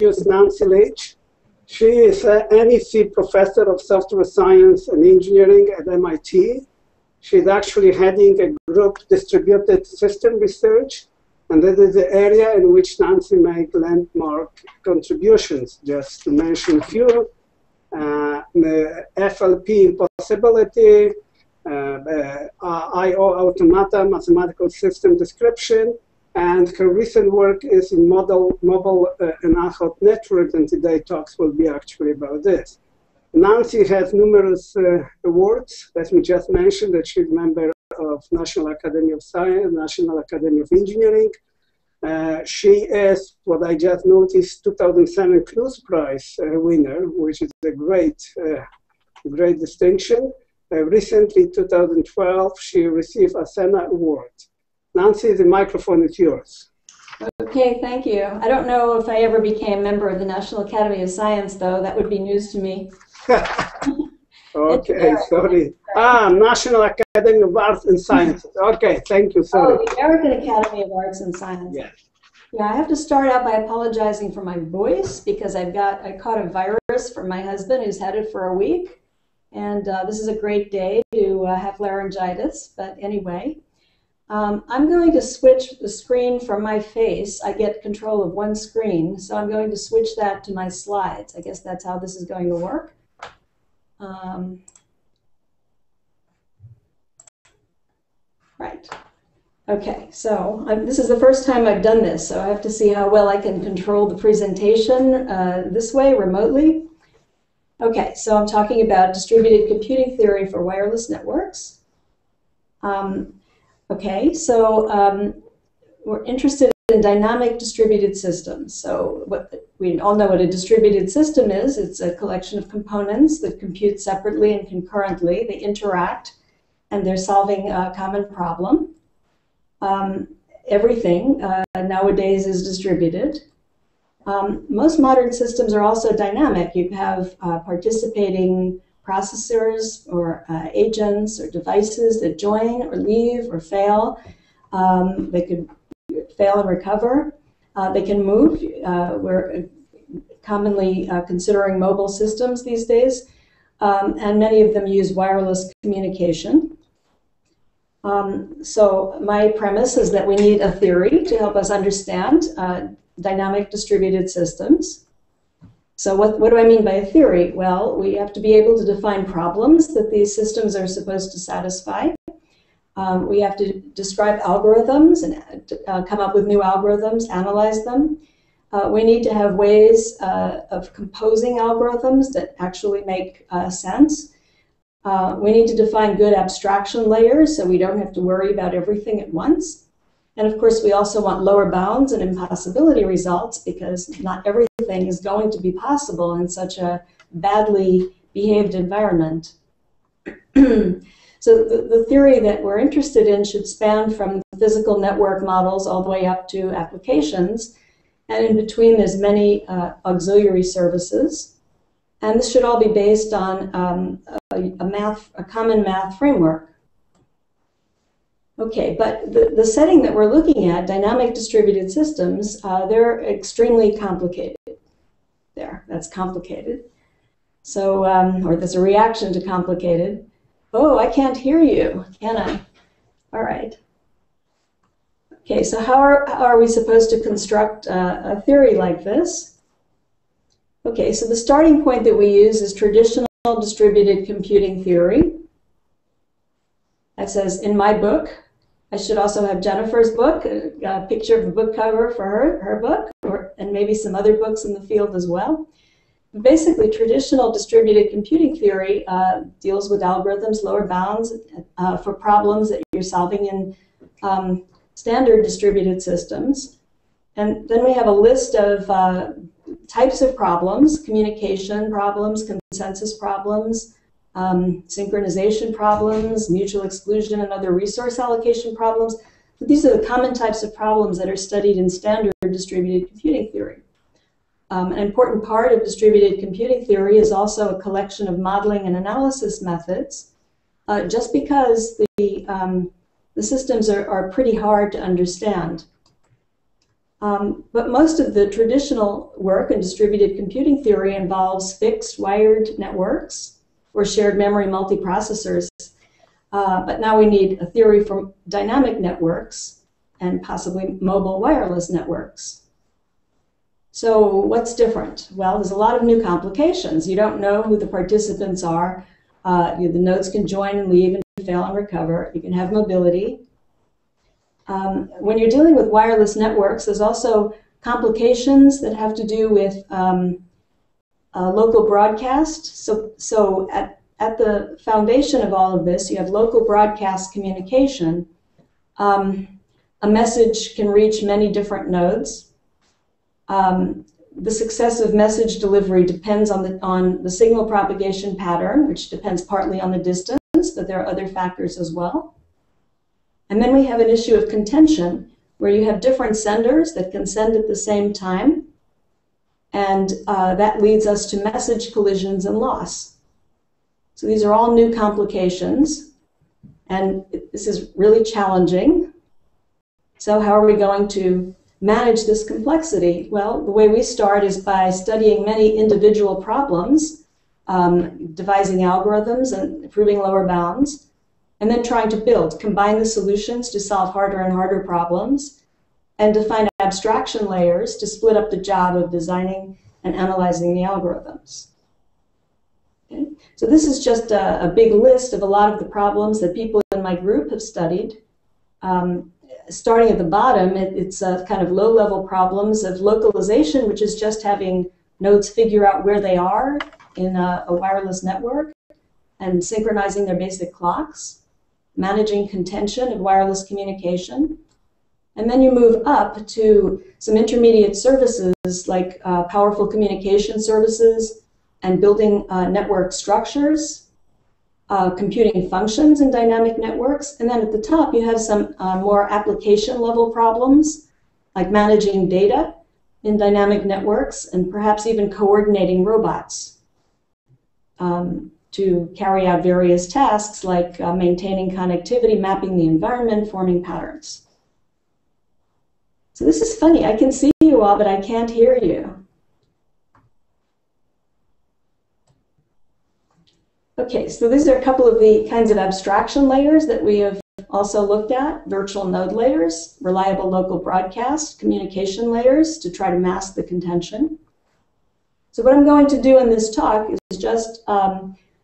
is Nancy Lynch. She is a NEC Professor of Software Science and Engineering at MIT. She's actually heading a group distributed system research, and that is the area in which Nancy made landmark contributions. Just to mention a few, the FLP impossibility, I.O. Automata, mathematical system description, and her recent work is in mobile and ad hoc networks, and today's talks will be actually about this. Nancy has numerous awards. Let me just mention that she's a member of National Academy of Science, National Academy of Engineering. She is, what I just noticed, 2007 Knuth Prize winner, which is a great distinction. Recently, 2012, she received a SENA Award. Nancy, the microphone is yours. Okay, thank you. I don't know if I ever became a member of the National Academy of Science, though. That would be news to me. Okay, sorry. National Academy of Arts and Sciences. Okay, thank you, sorry. Oh, the American Academy of Arts and Sciences. Yes. Yeah, I have to start out by apologizing for my voice, because I caught a virus from my husband, who's had it for a week. And this is a great day to have laryngitis, but anyway. I'm going to switch the screen from my face. I get control of one screen, so I'm going to switch that to my slides. I guess that's how this is going to work. Right. Okay, so this is the first time I've done this, so I have to see how well I can control the presentation this way, remotely. Okay, so I'm talking about distributed computing theory for wireless networks. Okay, so we're interested in dynamic distributed systems. So we all know what a distributed system is. It's a collection of components that compute separately and concurrently. They interact, and they're solving a common problem. Everything nowadays is distributed. Most modern systems are also dynamic. You have participating processors or agents or devices that join or leave or fail. They could fail and recover. They can move. We're commonly considering mobile systems these days, and many of them use wireless communication. So my premise is that we need a theory to help us understand dynamic distributed systems. So what do I mean by a theory? Well, we have to be able to define problems that these systems are supposed to satisfy. We have to describe algorithms and come up with new algorithms, analyze them. We need to have ways of composing algorithms that actually make sense. We need to define good abstraction layers so we don't have to worry about everything at once. And of course, we also want lower bounds and impossibility results, because not everything is going to be possible in such a badly behaved environment. So the theory that we're interested in should span from physical network models all the way up to applications. And in between, there's many auxiliary services. And this should all be based on a common math framework. Okay, but the setting that we're looking at, dynamic distributed systems, they're extremely complicated. There, that's complicated. So, or there's a reaction to complicated. Oh, I can't hear you, can I? All right. Okay, so how are we supposed to construct a theory like this? Okay, so the starting point that we use is traditional distributed computing theory. That says, in my book. I should also have Jennifer's book, a picture of the book cover for her book, and maybe some other books in the field as well. Basically, traditional distributed computing theory deals with algorithms, lower bounds, for problems that you're solving in standard distributed systems. And then we have a list of types of problems: communication problems, consensus problems, synchronization problems, mutual exclusion, and other resource allocation problems. But these are the common types of problems that are studied in standard distributed computing theory. An important part of distributed computing theory is also a collection of modeling and analysis methods. Just because the systems are pretty hard to understand. But most of the traditional work in distributed computing theory involves fixed wired networks or shared memory multiprocessors. But now we need a theory for dynamic networks and possibly mobile wireless networks. So what's different? Well, there's a lot of new complications. You don't know who the participants are. The nodes can join and leave and fail and recover. You can have mobility. When you're dealing with wireless networks, there's also complications that have to do with local broadcast. So at the foundation of all of this, you have local broadcast communication. A message can reach many different nodes. The success of message delivery depends on the signal propagation pattern, which depends partly on the distance, but there are other factors as well. And then we have an issue of contention, where you have different senders that can send at the same time, and that leads us to message collisions and loss. So these are all new complications, and this is really challenging. So how are we going to manage this complexity? Well, the way we start is by studying many individual problems, devising algorithms and proving lower bounds, and then trying to build, combine the solutions to solve harder and harder problems, and define abstraction layers to split up the job of designing and analyzing the algorithms. Okay? So this is just a big list of a lot of the problems that people in my group have studied. Starting at the bottom, it's kind of low-level problems of localization, which is just having nodes figure out where they are in a wireless network and synchronizing their basic clocks, managing contention of wireless communication. And then you move up to some intermediate services like powerful communication services and building network structures, computing functions in dynamic networks. And then at the top you have some more application level problems like managing data in dynamic networks and perhaps even coordinating robots to carry out various tasks like maintaining connectivity, mapping the environment, forming patterns. So this is funny. I can see you all, but I can't hear you. Okay, so these are a couple of the kinds of abstraction layers that we have also looked at: virtual node layers, reliable local broadcast, communication layers to try to mask the contention. So what I'm going to do in this talk is just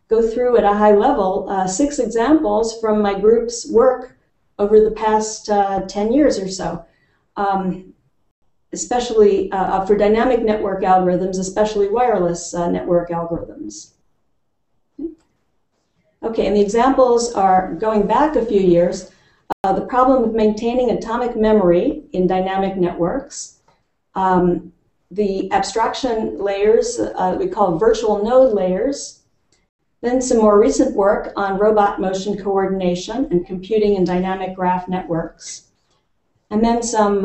go through at a high level 6 examples from my group's work over the past 10 years or so, especially for dynamic network algorithms, especially wireless network algorithms. Okay, and the examples are going back a few years, the problem of maintaining atomic memory in dynamic networks, the abstraction layers we call virtual node layers, then some more recent work on robot motion coordination and computing in dynamic graph networks. And then some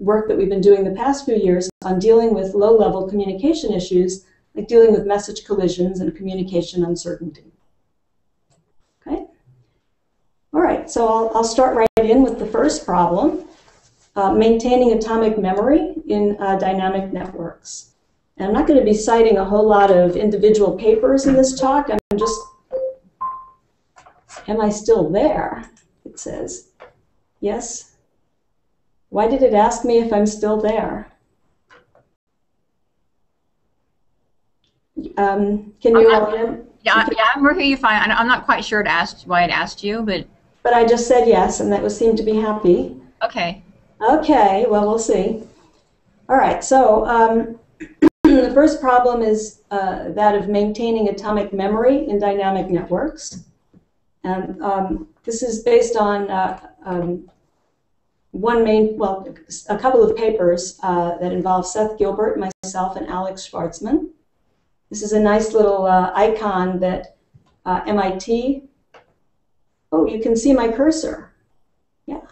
work that we've been doing the past few years on dealing with low-level communication issues, like dealing with message collisions and communication uncertainty. Okay? All right, so I'll start right in with the first problem, maintaining atomic memory in dynamic networks. And I'm not going to be citing a whole lot of individual papers in this talk. I'm just, am I still there? It says, yes. Why did it ask me if I'm still there? Can you all hear? Yeah, we're here, you're fine. I'm not quite sure it asked why it asked you, but. But I just said yes, and that was seemed to be happy. Okay. Okay, well, we'll see. All right, so. The first problem is that of maintaining atomic memory in dynamic networks. And this is based on a couple of papers that involve Seth Gilbert, myself, and Alex Schwarzman. This is a nice little icon that MIT, oh, you can see my cursor. Yeah.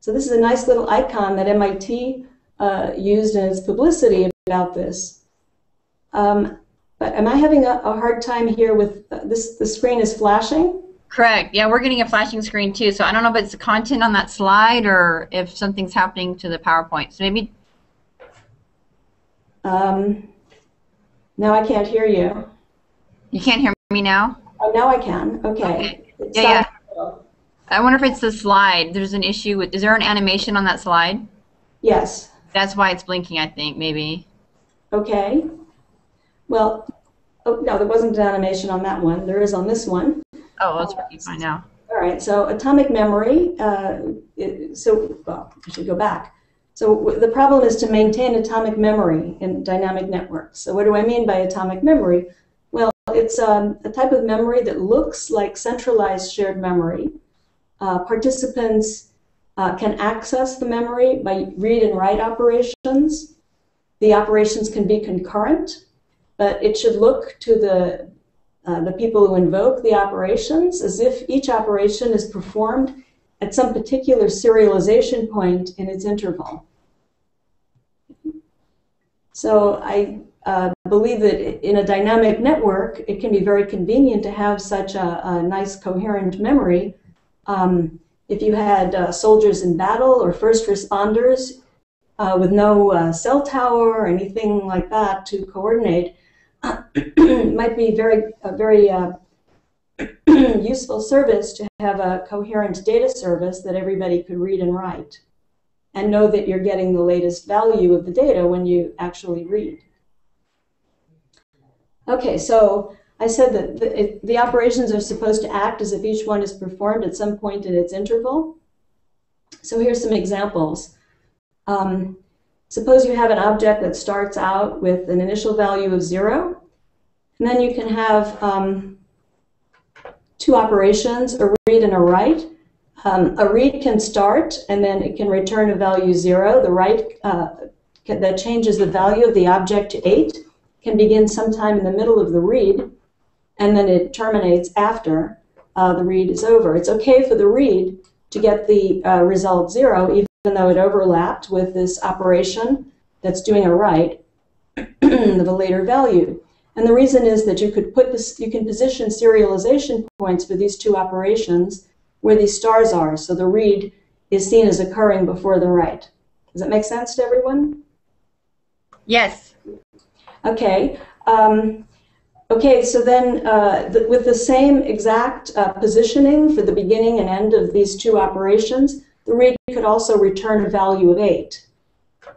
So this is a nice little icon that MIT used in its publicity about this. But am I having a hard time here with this? The screen is flashing. Correct. Yeah, we're getting a flashing screen too, so I don't know if it's the content on that slide or if something's happening to the PowerPoint. So maybe... No, I can't hear you. You can't hear me now? Oh, now I can. Okay. Yeah, yeah. I wonder if it's the slide. There's an issue with... Is there an animation on that slide? Yes. That's why it's blinking, I think, maybe. Okay. Well, oh, no, there wasn't an animation on that one. There is on this one. Oh, that's working fine now. All right, so atomic memory, well, I should go back. So the problem is to maintain atomic memory in dynamic networks. So what do I mean by atomic memory? Well, it's a type of memory that looks like centralized shared memory. Participants can access the memory by read and write operations. The operations can be concurrent, but it should look to the people who invoke the operations as if each operation is performed at some particular serialization point in its interval. So I believe that in a dynamic network, it can be very convenient to have such a nice coherent memory. If you had soldiers in battle or first responders with no cell tower or anything like that to coordinate, might be a very useful service to have a coherent data service that everybody could read and write and know that you're getting the latest value of the data when you actually read. Okay, so I said that the operations are supposed to act as if each one is performed at some point in its interval. So here's some examples. Suppose you have an object that starts out with an initial value of 0, and then you can have two operations, a read and a write. A read can start, and then it can return a value 0. The write that changes the value of the object to 8 can begin sometime in the middle of the read, and then it terminates after the read is over. It's okay for the read to get the result 0, even though it overlapped with this operation that's doing a write of a later value. And the reason is that you could put this, you can position serialization points for these two operations where these stars are, so the read is seen as occurring before the write. Does that make sense to everyone? Yes. Okay. Okay, so then with the same exact positioning for the beginning and end of these two operations, the read could also return a value of 8.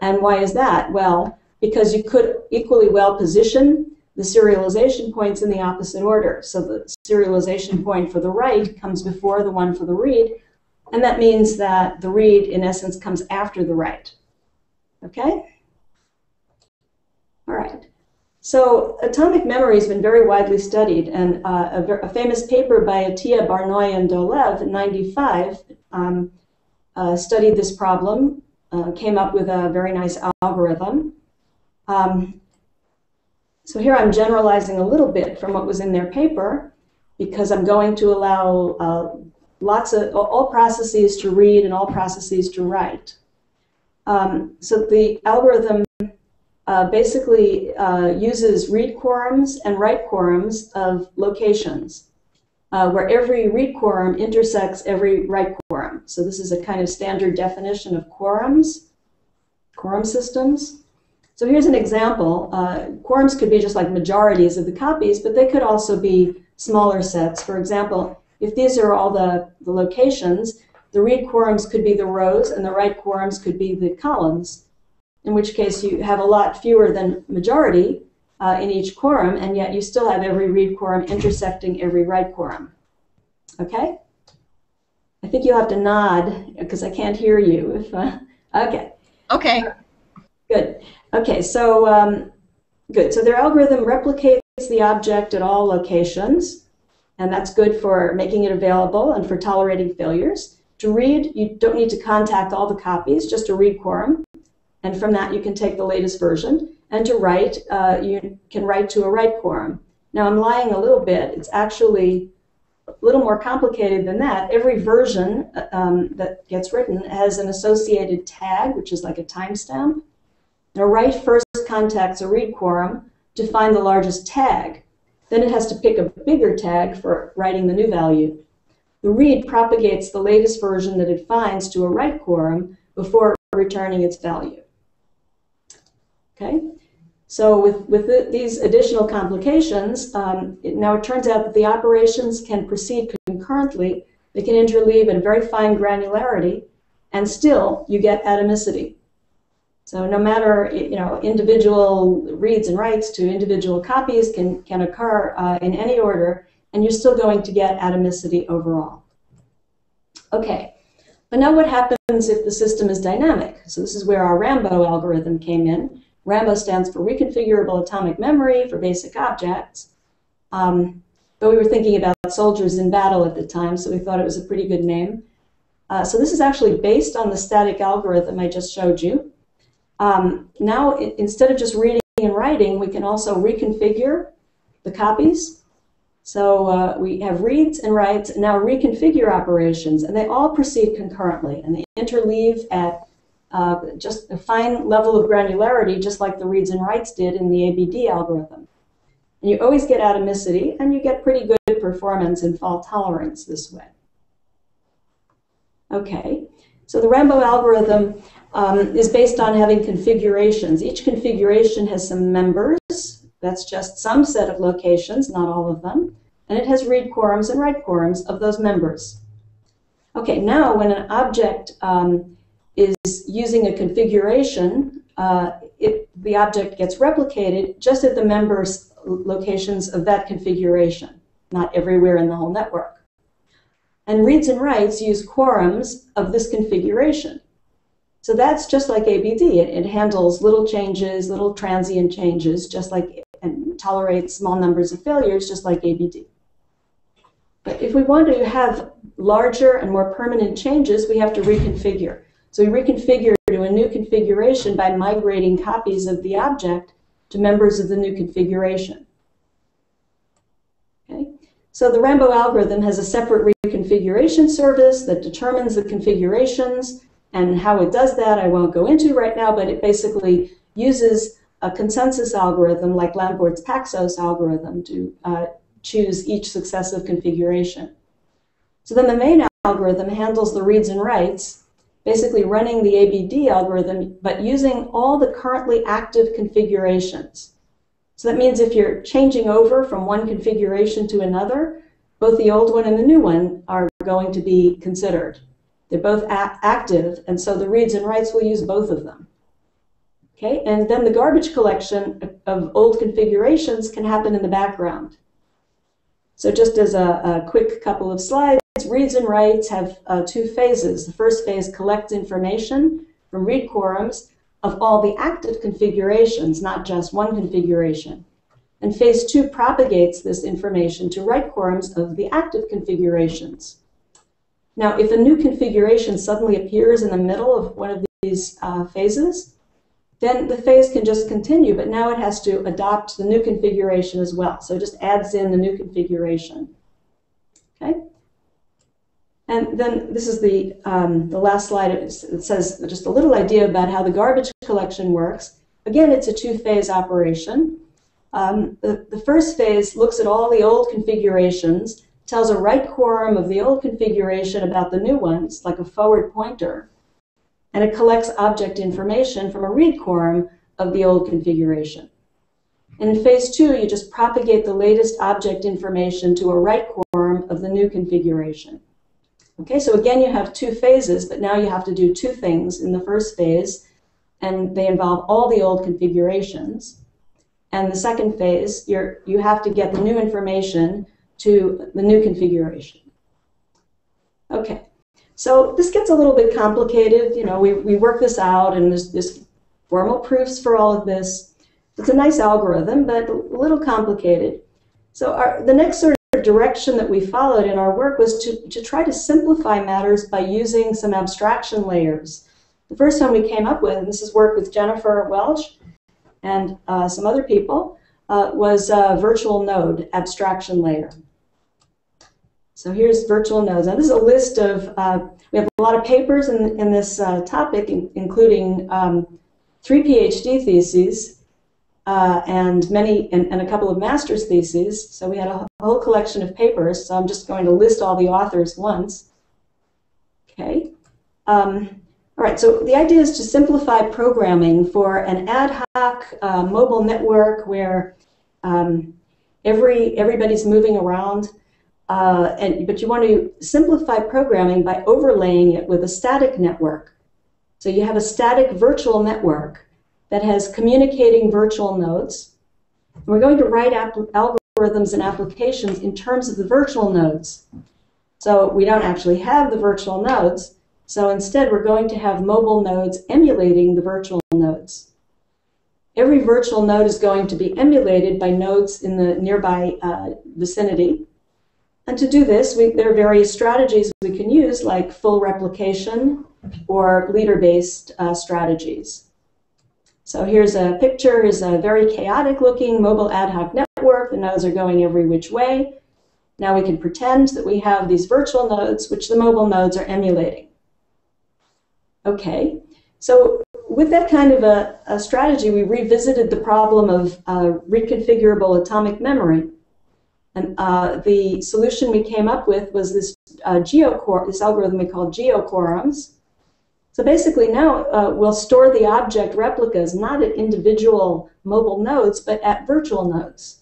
And why is that? Well, because you could equally well position the serialization points in the opposite order. So the serialization point for the write comes before the one for the read, and that means that the read, in essence, comes after the write. Okay? All right. So atomic memory has been very widely studied, and a famous paper by Atiyah, Barnoy, and Dolev in '95 studied this problem, came up with a very nice algorithm. So here I'm generalizing a little bit from what was in their paper, because I'm going to allow all processes to read and all processes to write. So the algorithm basically uses read quorums and write quorums of locations, where every read quorum intersects every write quorum. So this is a kind of standard definition of quorums, quorum systems. So here's an example. Quorums could be just like majorities of the copies, but they could also be smaller sets. For example, if these are all the locations, the read quorums could be the rows and the write quorums could be the columns, in which case you have a lot fewer than majority in each quorum, and yet you still have every read quorum intersecting every write quorum. Okay? I think you'll have to nod because I can't hear you. If okay. Okay. Good. Okay. So good. So their algorithm replicates the object at all locations, and that's good for making it available and for tolerating failures. To read, you don't need to contact all the copies; just a read quorum, and from that you can take the latest version. And to write, you can write to a write quorum. Now I'm lying a little bit. It's actually a little more complicated than that. Every version that gets written has an associated tag, which is like a timestamp. A write first contacts a read quorum to find the largest tag. Then it has to pick a bigger tag for writing the new value. the read propagates the latest version that it finds to a right quorum before returning its value. Okay? So with these additional complications, now it turns out that the operations can proceed concurrently. They can interleave at very fine granularity, and still you get atomicity. So no matter, you know, individual reads and writes to individual copies can occur in any order, and you're still going to get atomicity overall. Okay, but now what happens if the system is dynamic? So this is where our Rambo algorithm came in. Rambo stands for Reconfigurable Atomic Memory for Basic Objects. But we were thinking about soldiers in battle at the time, so we thought it was a pretty good name. So this is actually based on the static algorithm I just showed you. Now, instead of just reading and writing, we can also reconfigure the copies. So we have reads and writes, and now reconfigure operations, and they all proceed concurrently, and they interleave at just a fine level of granularity, just like the reads and writes did in the ABD algorithm. And you always get atomicity, and you get pretty good performance and fault tolerance this way. Okay, so the Rambo algorithm is based on having configurations. Each configuration has some members. That's just some set of locations, not all of them. And it has read quorums and write quorums of those members. Okay, now when an object is using a configuration, the object gets replicated just at the members' locations of that configuration, not everywhere in the whole network. And reads and writes use quorums of this configuration. So that's just like ABD. It handles little changes, little transient changes, just like, and tolerates small numbers of failures, just like ABD. But if we want to have larger and more permanent changes, we have to reconfigure. So we reconfigure to a new configuration by migrating copies of the object to members of the new configuration. Okay? So the Rambo algorithm has a separate reconfiguration service that determines the configurations, and how it does that I won't go into right now, but it basically uses a consensus algorithm like Lamport's Paxos algorithm to choose each successive configuration. So then the main algorithm handles the reads and writes, basically running the ABD algorithm, but using all the currently active configurations. So that means if you're changing over from one configuration to another, both the old one and the new one are going to be considered. They're both active, and so the reads and writes will use both of them. Okay? And then the garbage collection of old configurations can happen in the background. So just as a quick couple of slides, reads and writes have two phases. The first phase collects information from read quorums of all the active configurations, not just one configuration. And phase two propagates this information to write quorums of the active configurations. Now, if a new configuration suddenly appears in the middle of one of these phases, then the phase can just continue, but now it has to adopt the new configuration as well. So it just adds in the new configuration. Okay? And then this is the last slide. It says just a little idea about how the garbage collection works. Again, it's a two-phase operation. The first phase looks at all the old configurations, tells a right quorum of the old configuration about the new ones, like a forward pointer, and it collects object information from a read quorum of the old configuration. And in phase two, you just propagate the latest object information to a right quorum of the new configuration. Okay, so again, you have two phases, but now you have to do two things in the first phase, and they involve all the old configurations. And the second phase, you have to get the new information to the new configuration. Okay, so this gets a little bit complicated. You know, we work this out, and there's formal proofs for all of this. It's a nice algorithm, but a little complicated. So the next sort of direction that we followed in our work was to try to simplify matters by using some abstraction layers. The first one we came up with, and this is work with Jennifer Welch and some other people, was a virtual node abstraction layer. So here's virtual nodes. Now this is a list of, we have a lot of papers in this topic, including 3 PhD theses, and a couple of master's theses. So we had a whole collection of papers. So I'm just going to list all the authors once. Okay. All right, so the idea is to simplify programming for an ad hoc mobile network where everybody's moving around, but you want to simplify programming by overlaying it with a static network. So you have a static virtual network that has communicating virtual nodes. And we're going to write algorithms and applications in terms of the virtual nodes. So we don't actually have the virtual nodes. So instead, we're going to have mobile nodes emulating the virtual nodes. Every virtual node is going to be emulated by nodes in the nearby vicinity. And to do this, there are various strategies we can use, like full replication or leader-based strategies. So here's a picture. Here's a very chaotic-looking mobile ad hoc network. The nodes are going every which way. Now we can pretend that we have these virtual nodes, which the mobile nodes are emulating. Okay, so with that kind of a strategy, we revisited the problem of reconfigurable atomic memory. And the solution we came up with was this, this algorithm we call geoquorums. So basically now we'll store the object replicas not at individual mobile nodes, but at virtual nodes.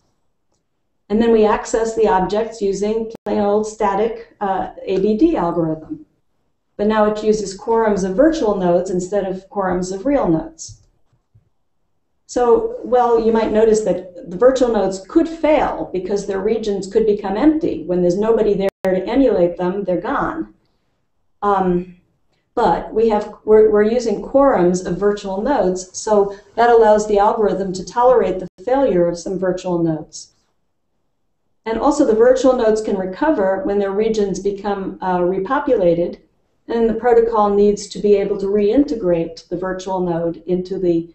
And then we access the objects using plain old static ABD algorithm. But now it uses quorums of virtual nodes instead of quorums of real nodes. So, well, you might notice that the virtual nodes could fail because their regions could become empty. When there's nobody there to emulate them, they're gone. But we're using quorums of virtual nodes, so that allows the algorithm to tolerate the failure of some virtual nodes. And also the virtual nodes can recover when their regions become repopulated. And the protocol needs to be able to reintegrate the virtual node into the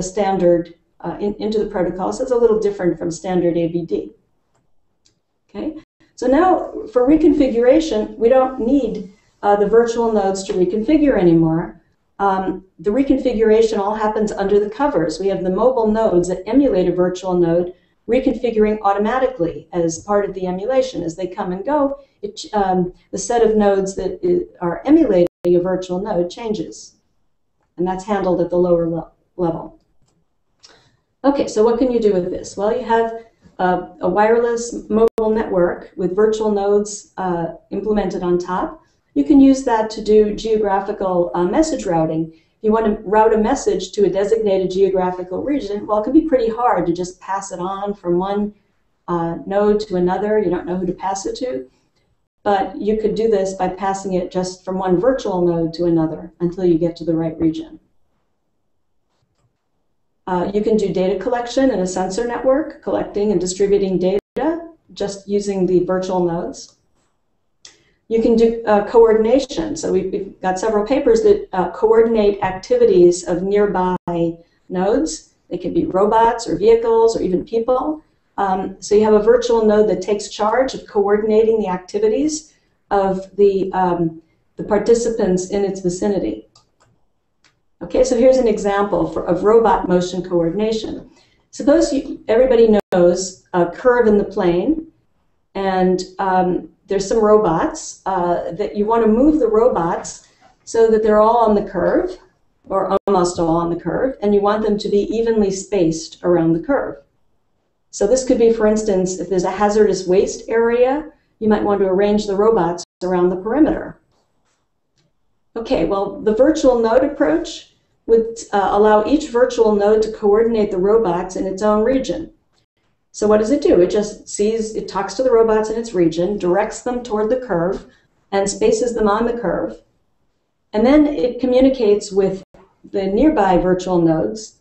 standard into the protocol. So it's a little different from standard ABD. Okay. So now for reconfiguration, we don't need the virtual nodes to reconfigure anymore. The reconfiguration all happens under the covers. We have the mobile nodes that emulate a virtual node reconfiguring automatically as part of the emulation. As they come and go, the set of nodes that are emulating a virtual node changes. And that's handled at the lower level. OK, so what can you do with this? Well, you have a wireless mobile network with virtual nodes implemented on top. You can use that to do geographical message routing. If you want to route a message to a designated geographical region, well, it can be pretty hard to just pass it on from one node to another. You don't know who to pass it to. But you could do this by passing it just from one virtual node to another until you get to the right region. You can do data collection in a sensor network, collecting and distributing data just using the virtual nodes. You can do coordination. So we've got several papers that coordinate activities of nearby nodes. They can be robots or vehicles or even people. So you have a virtual node that takes charge of coordinating the activities of the participants in its vicinity. Okay, so here's an example of robot motion coordination. Suppose everybody knows a curve in the plane, and there's some robots that you want to move the robots so that they're all on the curve, or almost all on the curve, and you want them to be evenly spaced around the curve. So this could be, for instance, if there's a hazardous waste area, you might want to arrange the robots around the perimeter. Okay, well, the virtual node approach would allow each virtual node to coordinate the robots in its own region. So what does it do? It just sees, it talks to the robots in its region, directs them toward the curve, and spaces them on the curve. And then it communicates with the nearby virtual nodes,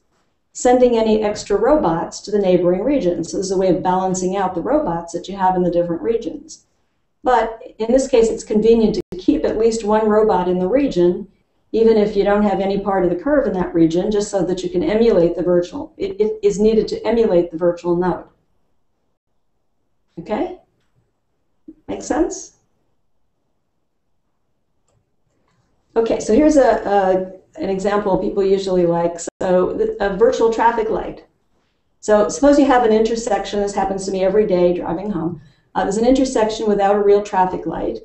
sending any extra robots to the neighboring regions. So this is a way of balancing out the robots that you have in the different regions. But in this case, it's convenient to keep at least one robot in the region, even if you don't have any part of the curve in that region, just so that you can emulate the virtual. It is needed to emulate the virtual node. Okay? Make sense? Okay, so here's an example people usually like. So a virtual traffic light. So suppose you have an intersection, this happens to me every day driving home, there's an intersection without a real traffic light,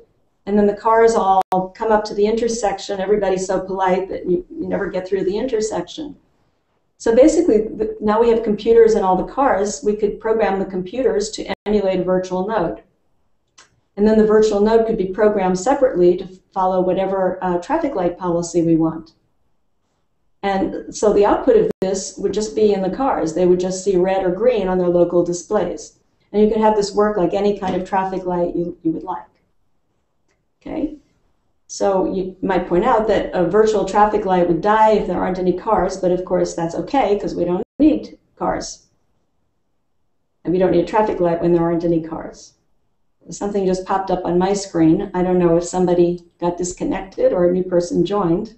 and then the cars all come up to the intersection, everybody's so polite that you never get through the intersection. So basically, now we have computers in all the cars, we could program the computers to emulate a virtual node. And then the virtual node could be programmed separately to follow whatever traffic light policy we want. And so the output of this would just be in the cars. They would just see red or green on their local displays. And you could have this work like any kind of traffic light you would like. Okay? So you might point out that a virtual traffic light would die if there aren't any cars, but of course that's okay because we don't need cars. And we don't need a traffic light when there aren't any cars. Something just popped up on my screen. I don't know if somebody got disconnected or a new person joined.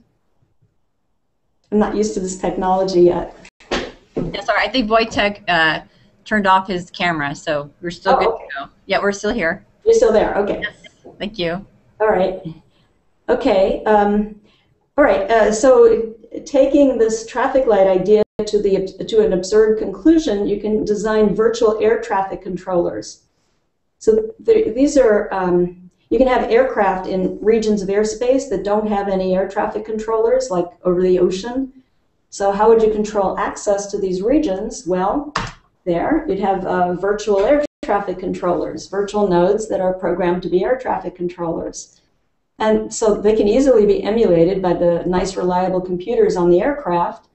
I'm not used to this technology yet. Yeah, sorry, I think Wojtek turned off his camera, so we're still good to go. Yeah, we're still here. You're still there, okay. Yes. Thank you. All right. Okay. All right, so taking this traffic light idea to an absurd conclusion, you can design virtual air traffic controllers. So these are, you can have aircraft in regions of airspace that don't have any air traffic controllers, like over the ocean. So how would you control access to these regions? Well, you'd have virtual air traffic controllers, virtual nodes that are programmed to be air traffic controllers. And so they can easily be emulated by the nice, reliable computers on the aircraft.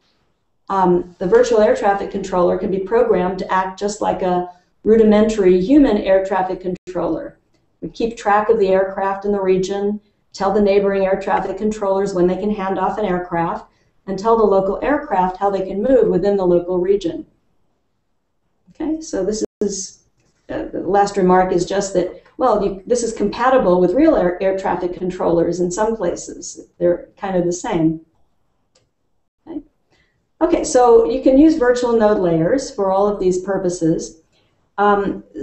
The virtual air traffic controller can be programmed to act just like a rudimentary human air traffic controller. We keep track of the aircraft in the region, tell the neighboring air traffic controllers when they can hand off an aircraft, and tell the local aircraft how they can move within the local region. Okay, so this is, the last remark is just that, well, this is compatible with real air traffic controllers in some places. They're kind of the same. Okay, so you can use virtual node layers for all of these purposes.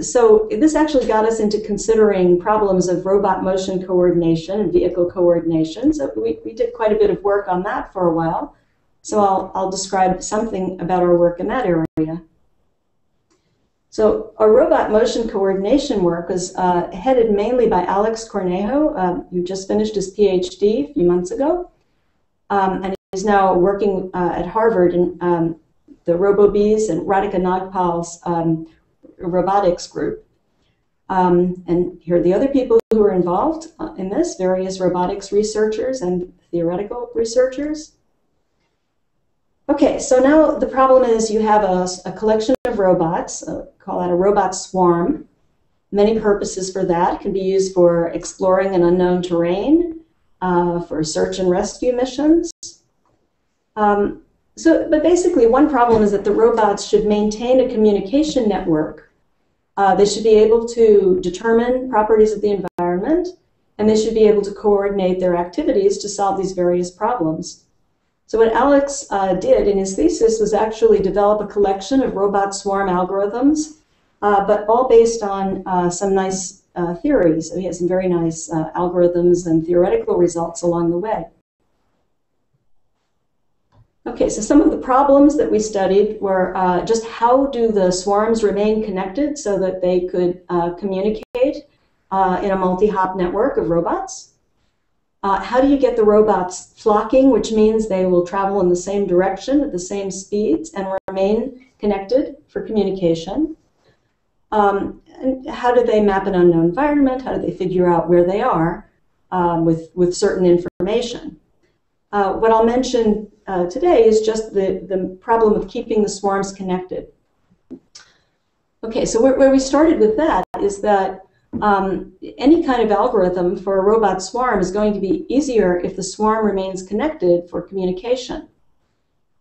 So this actually got us into considering problems of robot motion coordination and vehicle coordination. So we did quite a bit of work on that for a while. So I'll describe something about our work in that area. So our robot motion coordination work was headed mainly by Alex Cornejo, who just finished his PhD a few months ago, and is now working at Harvard in the RoboBees and Radhika Nagpal's robotics group. And here are the other people who are involved in this, various robotics researchers and theoretical researchers. Okay, so now the problem is you have a collection of robots, call that a robot swarm. Many purposes for that. It can be used for exploring an unknown terrain, for search and rescue missions. But basically one problem is that the robots should maintain a communication network. They should be able to determine properties of the environment, and they should be able to coordinate their activities to solve these various problems. So what Alex did in his thesis was actually develop a collection of robot swarm algorithms, but all based on some nice theories. So he has some very nice algorithms and theoretical results along the way. Okay, so some of the problems that we studied were just how do the swarms remain connected so that they could communicate in a multi-hop network of robots? How do you get the robots flocking, which means they will travel in the same direction at the same speeds and remain connected for communication? And how do they map an unknown environment? How do they figure out where they are with certain information? What I'll mention today is just the problem of keeping the swarms connected. Okay, so where we started with that is that any kind of algorithm for a robot swarm is going to be easier if the swarm remains connected for communication.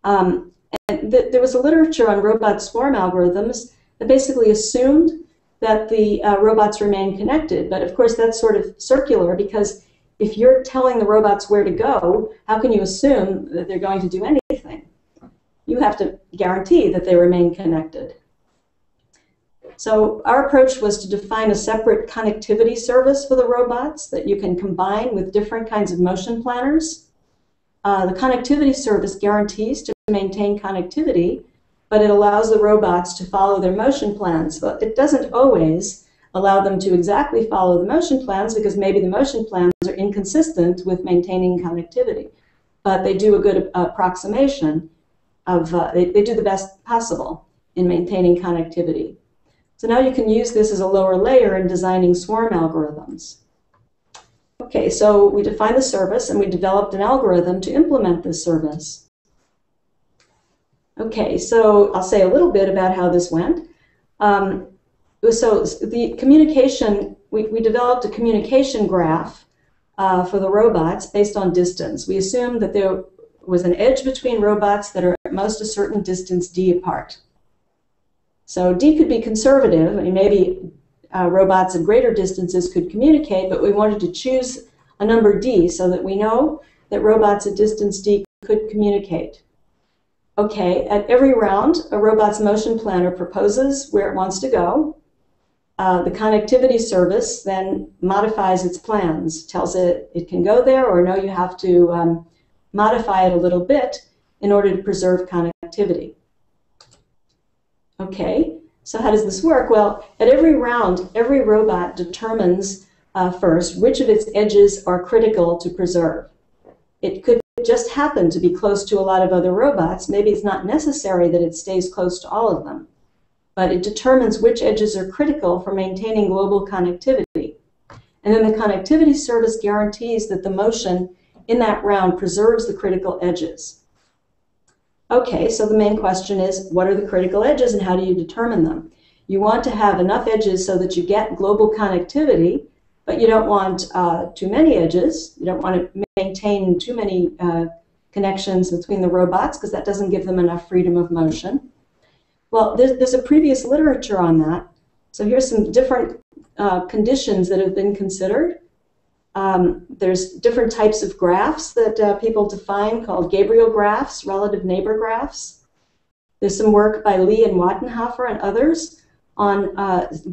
And there was a literature on robot swarm algorithms that basically assumed that the robots remain connected, but of course that's sort of circular because if you're telling the robots where to go, how can you assume that they're going to do anything? You have to guarantee that they remain connected. So our approach was to define a separate connectivity service for the robots that you can combine with different kinds of motion planners. The connectivity service guarantees to maintain connectivity, but it allows the robots to follow their motion plans. But it doesn't always allow them to exactly follow the motion plans, because maybe the motion plans are inconsistent with maintaining connectivity. But they do a good approximation of, they do the best possible in maintaining connectivity. So now you can use this as a lower layer in designing swarm algorithms. Okay, so we define the service and we developed an algorithm to implement this service. Okay, so I'll say a little bit about how this went. So the communication, we developed a communication graph for the robots based on distance. We assumed that there was an edge between robots that are at most a certain distance d apart. So d could be conservative. I mean, maybe robots at greater distances could communicate, but we wanted to choose a number d so that we know that robots at distance d could communicate. Okay, at every round, a robot's motion planner proposes where it wants to go. The connectivity service then modifies its plans, tells it it can go there, or no, you have to modify it a little bit in order to preserve connectivity. Okay, so how does this work? Well, at every round, every robot determines first which of its edges are critical to preserve. It could just happened to be close to a lot of other robots. Maybe it's not necessary that it stays close to all of them, but it determines which edges are critical for maintaining global connectivity. And then the connectivity service guarantees that the motion in that round preserves the critical edges. Okay, so the main question is, what are the critical edges and how do you determine them? You want to have enough edges so that you get global connectivity, but you don't want too many edges. You don't want to maintain too many connections between the robots, because that doesn't give them enough freedom of motion. Well, there's a previous literature on that. So here's some different conditions that have been considered. There's different types of graphs that people define called Gabriel graphs, relative neighbor graphs. There's some work by Lee and Wattenhofer and others on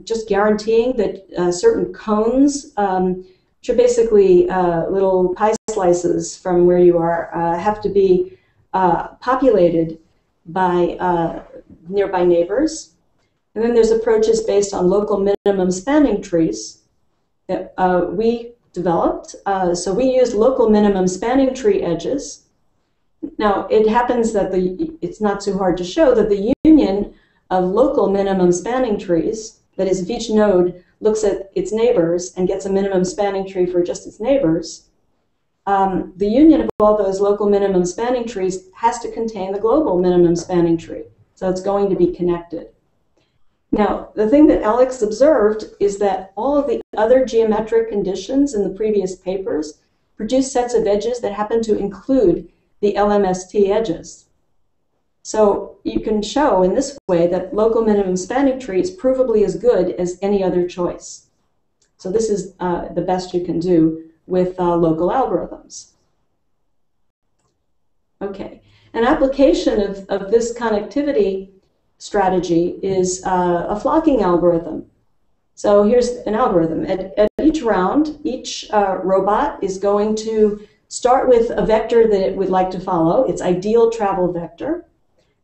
just guaranteeing that certain cones, which are basically little pie slices from where you are, have to be populated by nearby neighbors. And then there's approaches based on local minimum spanning trees that we developed. So we used local minimum spanning tree edges. Now, it happens that it's not too hard to show that the union of local minimum spanning trees, that is, if each node looks at its neighbors and gets a minimum spanning tree for just its neighbors, the union of all those local minimum spanning trees has to contain the global minimum spanning tree. So it's going to be connected. Now, the thing that Alex observed is that all of the other geometric conditions in the previous papers produce sets of edges that happen to include the LMST edges. So you can show in this way that local minimum spanning tree is provably as good as any other choice. So this is the best you can do with local algorithms. Okay, an application of this connectivity strategy is a flocking algorithm. So here's an algorithm. At each round, each robot is going to start with a vector that it would like to follow, its ideal travel vector.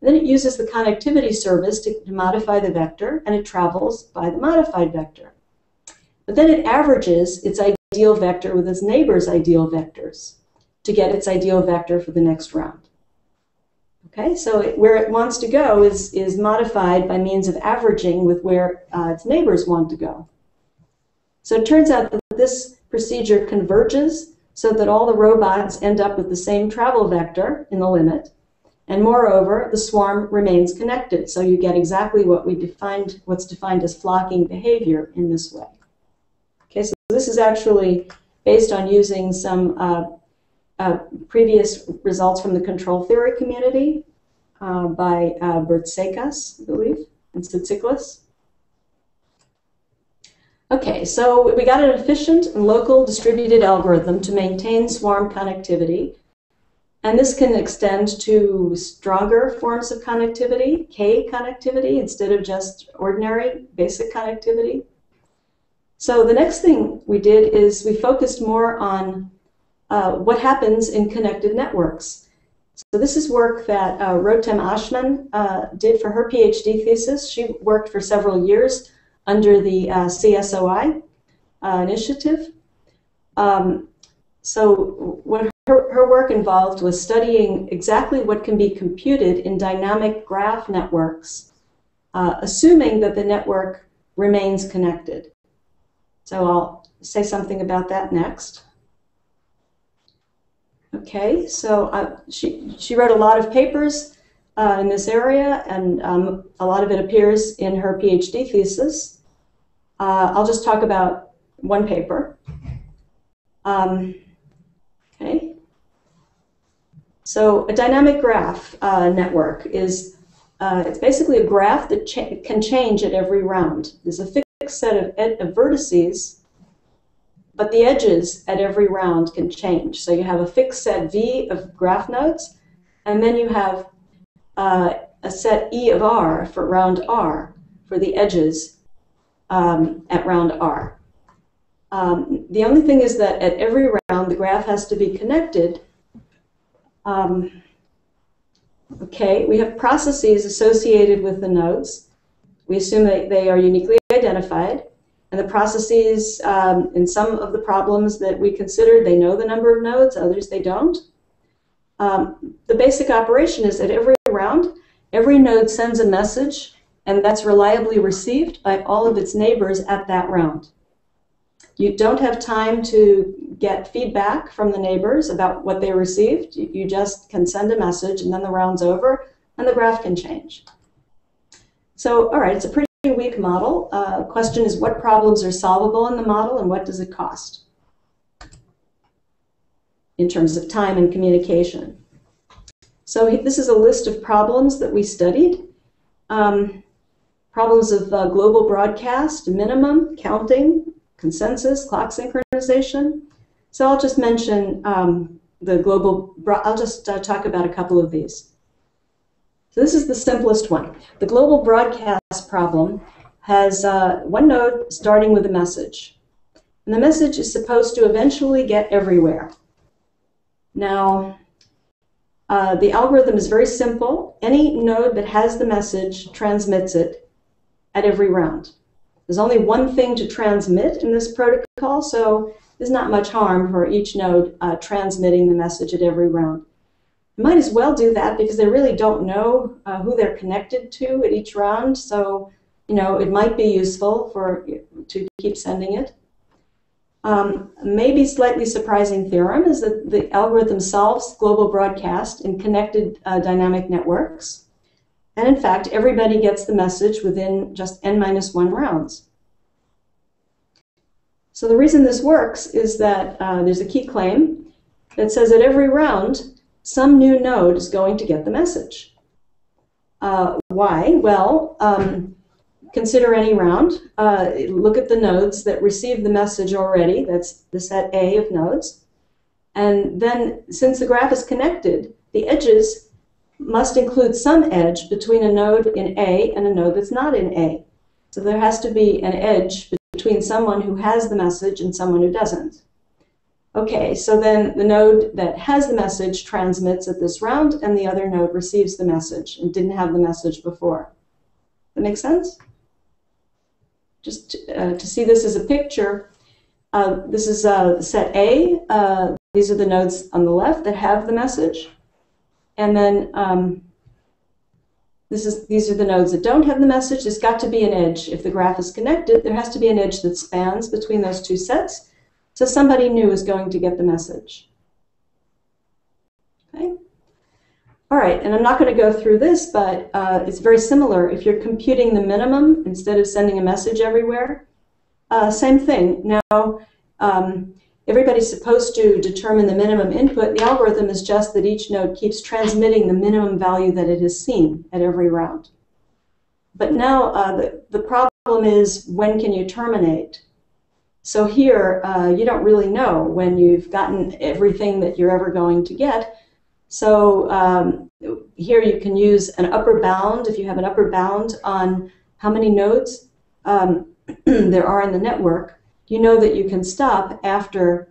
Then it uses the connectivity service to modify the vector, and it travels by the modified vector. But then it averages its ideal vector with its neighbor's ideal vectors to get its ideal vector for the next round. Okay, so where it wants to go is modified by means of averaging with where its neighbors want to go. So it turns out that this procedure converges so that all the robots end up with the same travel vector in the limit. And moreover, the swarm remains connected, so you get exactly what we defined, what's defined as flocking behavior in this way. Okay, so this is actually based on using some previous results from the control theory community by Bertsekas, I believe, and Tsitsiklis. Okay, so we got an efficient and local distributed algorithm to maintain swarm connectivity. And this can extend to stronger forms of connectivity, K connectivity, instead of just ordinary basic connectivity. So the next thing we did is we focused more on what happens in connected networks. So this is work that Rotem Ashman did for her PhD thesis. She worked for several years under the CSOI initiative. So what her work involved was studying exactly what can be computed in dynamic graph networks, assuming that the network remains connected. So I'll say something about that next. Okay, so she wrote a lot of papers in this area, and a lot of it appears in her PhD thesis. I'll just talk about one paper. Okay. So a dynamic graph network is it's basically a graph that can change at every round. There's a fixed set of vertices, but the edges at every round can change. So you have a fixed set V of graph nodes, and then you have a set E of R for round R for the edges at round R. The only thing is that at every round, the graph has to be connected. Okay, we have processes associated with the nodes. We assume that they are uniquely identified. And the processes, in some of the problems that we considered, they know the number of nodes, others they don't. The basic operation is that every round, every node sends a message, and that's reliably received by all of its neighbors at that round. You don't have time to get feedback from the neighbors about what they received. You just can send a message, and then the round's over, and the graph can change. So, all right, it's a pretty weak model. Question is, what problems are solvable in the model, and what does it cost in terms of time and communication? So this is a list of problems that we studied. Problems of global broadcast, minimum, counting, consensus, clock synchronization. So I'll just mention the global, I'll just talk about a couple of these. So this is the simplest one. The global broadcast problem has one node starting with a message. And the message is supposed to eventually get everywhere. Now, the algorithm is very simple. Any node that has the message transmits it at every round. There's only one thing to transmit in this protocol, so there's not much harm for each node transmitting the message at every round. You might as well do that because they really don't know who they're connected to at each round, so you know it might be useful to keep sending it. Maybe slightly surprising theorem is that the algorithm solves global broadcast in connected dynamic networks. And in fact, everybody gets the message within just n-1 rounds. So the reason this works is that there's a key claim that says at every round, some new node is going to get the message. Why? Well, consider any round. Look at the nodes that receive the message already. That's the set A of nodes. And then, since the graph is connected, the edges must include some edge between a node in A and a node that's not in A. So there has to be an edge between someone who has the message and someone who doesn't. Okay, so then the node that has the message transmits at this round, and the other node receives the message and didn't have the message before. That makes sense? Just to see this as a picture, this is set A. These are the nodes on the left that have the message. And then these are the nodes that don't have the message. There's got to be an edge. If the graph is connected, there has to be an edge that spans between those two sets. So somebody new is going to get the message. Okay. All right, and I'm not going to go through this, but it's very similar. If you're computing the minimum instead of sending a message everywhere, same thing. Now, everybody's supposed to determine the minimum input. The algorithm is just that each node keeps transmitting the minimum value that it has seen at every round. But now the problem is, when can you terminate? So here, you don't really know when you've gotten everything that you're ever going to get. So here you can use an upper bound, if you have an upper bound on how many nodes there are in the network. You know that you can stop after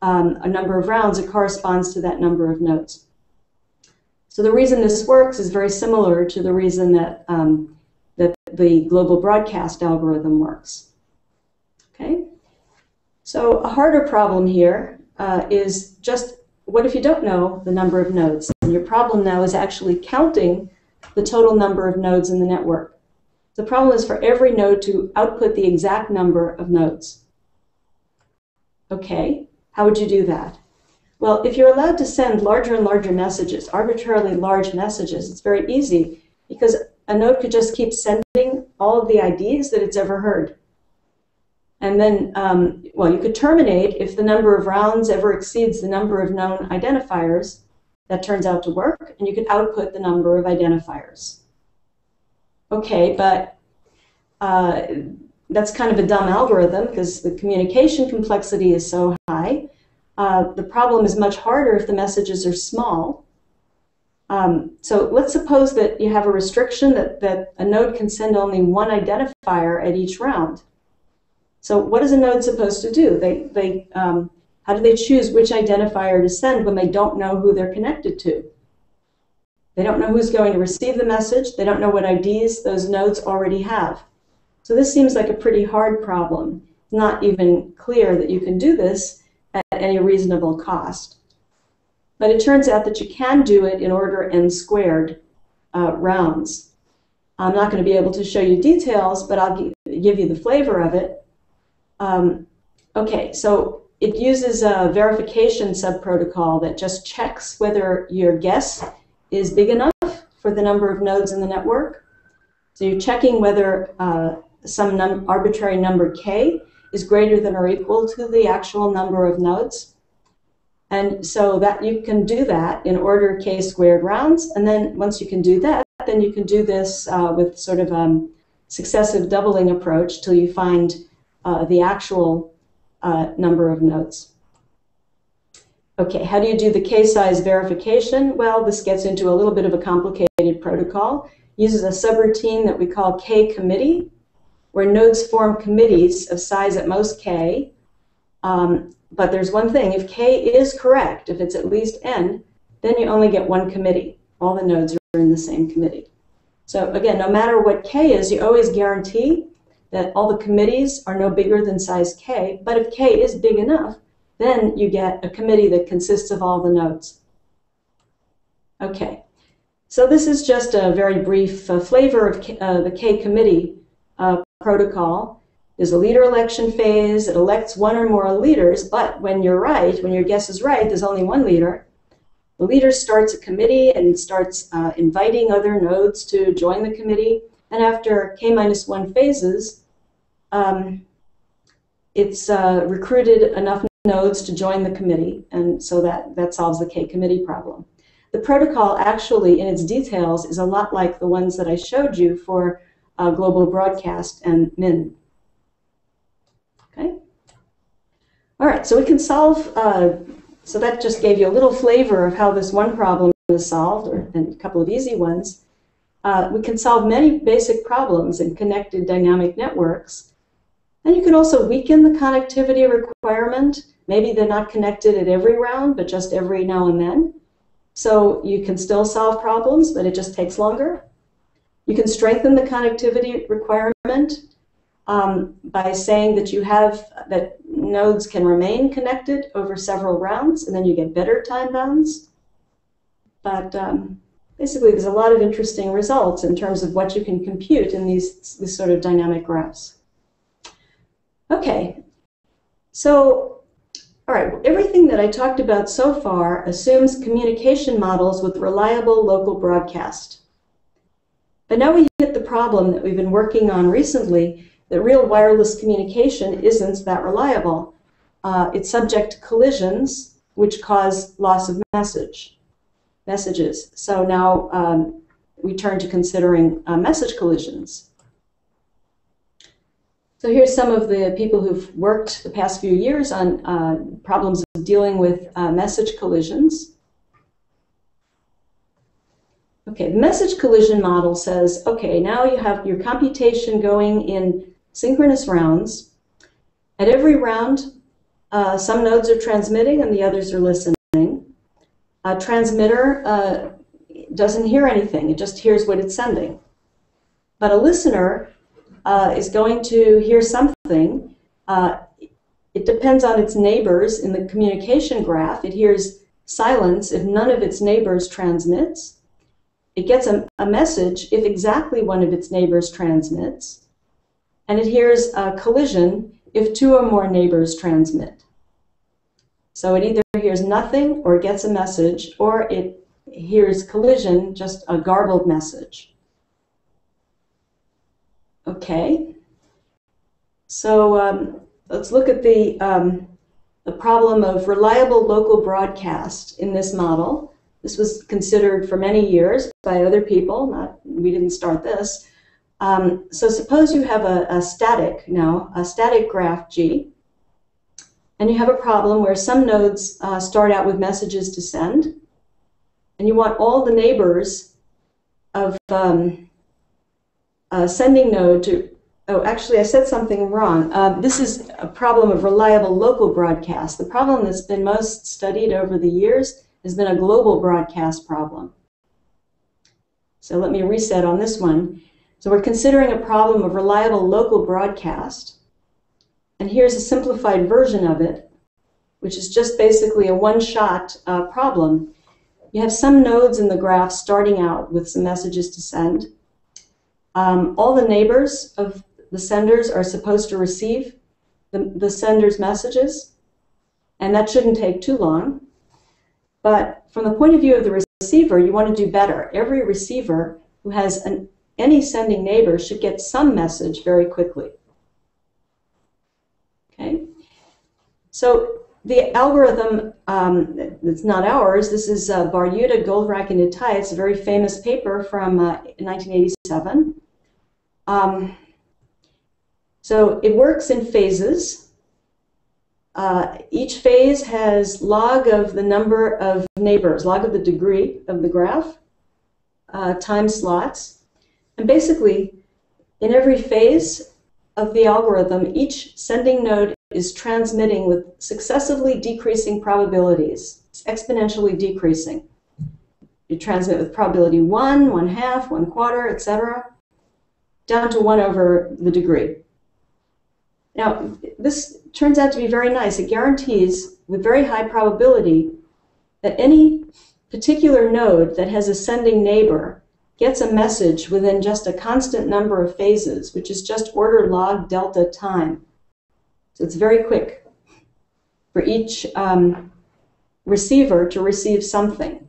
a number of rounds. It corresponds to that number of nodes. So the reason this works is very similar to the reason that, that the global broadcast algorithm works. Okay? So a harder problem here is just what if you don't know the number of nodes? And your problem now is actually counting the total number of nodes in the network. The problem is for every node to output the exact number of nodes. Okay, how would you do that? Well, if you're allowed to send larger and larger messages, arbitrarily large messages, it's very easy because a node could just keep sending all of the IDs that it's ever heard. And then, well, you could terminate if the number of rounds ever exceeds the number of known identifiers. That turns out to work, and you could output the number of identifiers. Okay, but that's kind of a dumb algorithm because the communication complexity is so high. The problem is much harder if the messages are small. So let's suppose that you have a restriction that, a node can send only one identifier at each round. So what is a node supposed to do? How do they choose which identifier to send when they don't know who they're connected to? They don't know who's going to receive the message. They don't know what IDs those nodes already have. So this seems like a pretty hard problem. It's not even clear that you can do this at any reasonable cost. But it turns out that you can do it in order n-squared rounds. I'm not going to be able to show you details, but I'll give you the flavor of it. Okay, so it uses a verification subprotocol that just checks whether your guess is big enough for the number of nodes in the network. So you're checking whether some arbitrary number k is greater than or equal to the actual number of nodes. And so that you can do that in order k squared rounds. And then once you can do that, then you can do this with sort of successive doubling approach till you find the actual number of nodes. Okay, how do you do the k-size verification? Well, this gets into a little bit of a complicated protocol. It uses a subroutine that we call k-committee, where nodes form committees of size at most k. But there's one thing. If k is correct, if it's at least n, then you only get one committee. All the nodes are in the same committee. So again, no matter what k is, you always guarantee that all the committees are no bigger than size k, but if k is big enough, then you get a committee that consists of all the nodes. Okay, so this is just a very brief flavor of the k-committee protocol. There's a leader election phase. It elects one or more leaders, but when you're right, when your guess is right, there's only one leader. The leader starts a committee and starts inviting other nodes to join the committee. And after k-1 phases, it's recruited enough nodes to join the committee, and so that solves the k-committee problem. The protocol actually, in its details, is a lot like the ones that I showed you for global broadcast and MIN. Okay? All right, so we can solve, so that just gave you a little flavor of how this one problem is solved, and a couple of easy ones. We can solve many basic problems in connected dynamic networks. And you can also weaken the connectivity requirement. Maybe they're not connected at every round, but just every now and then. So you can still solve problems, but it just takes longer. You can strengthen the connectivity requirement by saying that you have, that nodes can remain connected over several rounds, and then you get better time bounds. But basically, there's a lot of interesting results in terms of what you can compute in these sort of dynamic graphs. Okay, so, all right, everything that I talked about so far assumes communication models with reliable local broadcast. But now we hit the problem that we've been working on recently, that real wireless communication isn't that reliable. It's subject to collisions, which cause loss of messages. So now we turn to considering message collisions. So here's some of the people who've worked the past few years on problems of dealing with message collisions. Okay, the message collision model says, okay, now you have your computation going in synchronous rounds. At every round, some nodes are transmitting and the others are listening. A transmitter doesn't hear anything. It just hears what it's sending. But a listener is going to hear something. It depends on its neighbors in the communication graph. It hears silence if none of its neighbors transmits. It gets a message if exactly one of its neighbors transmits. And it hears a collision if two or more neighbors transmit. So it either hears nothing or gets a message, or it hears collision, just a garbled message. Okay. So let's look at the problem of reliable local broadcast in this model. This was considered for many years by other people. We didn't start this. So suppose you have a static graph G. And you have a problem where some nodes start out with messages to send, and you want all the neighbors of a sending node to... Oh, actually, I said something wrong. This is a problem of reliable local broadcast. The problem that's been most studied over the years has been a global broadcast problem. So let me reset on this one. So we're considering a problem of reliable local broadcast. And here's a simplified version of it, which is just basically a one-shot problem. You have some nodes in the graph starting out with some messages to send. All the neighbors of the senders are supposed to receive the sender's messages, and that shouldn't take too long. But from the point of view of the receiver, you want to do better. Every receiver who has any sending neighbor should get some message very quickly. Okay. So the algorithm, it's not ours, this is Bar-Yuda, Goldrack, and Itai. It's a very famous paper from 1987. So it works in phases. Each phase has log of the number of neighbors, log of the degree of the graph, time slots. And basically, in every phase of the algorithm, each sending node is transmitting with successively decreasing probabilities. It's exponentially decreasing. You transmit with probability 1, 1/2, 1/4, etc., down to 1 over the degree. Now, this turns out to be very nice. It guarantees, with very high probability, that any particular node that has a sending neighbor gets a message within just a constant number of phases, which is just order log delta time. So it's very quick for each receiver to receive something.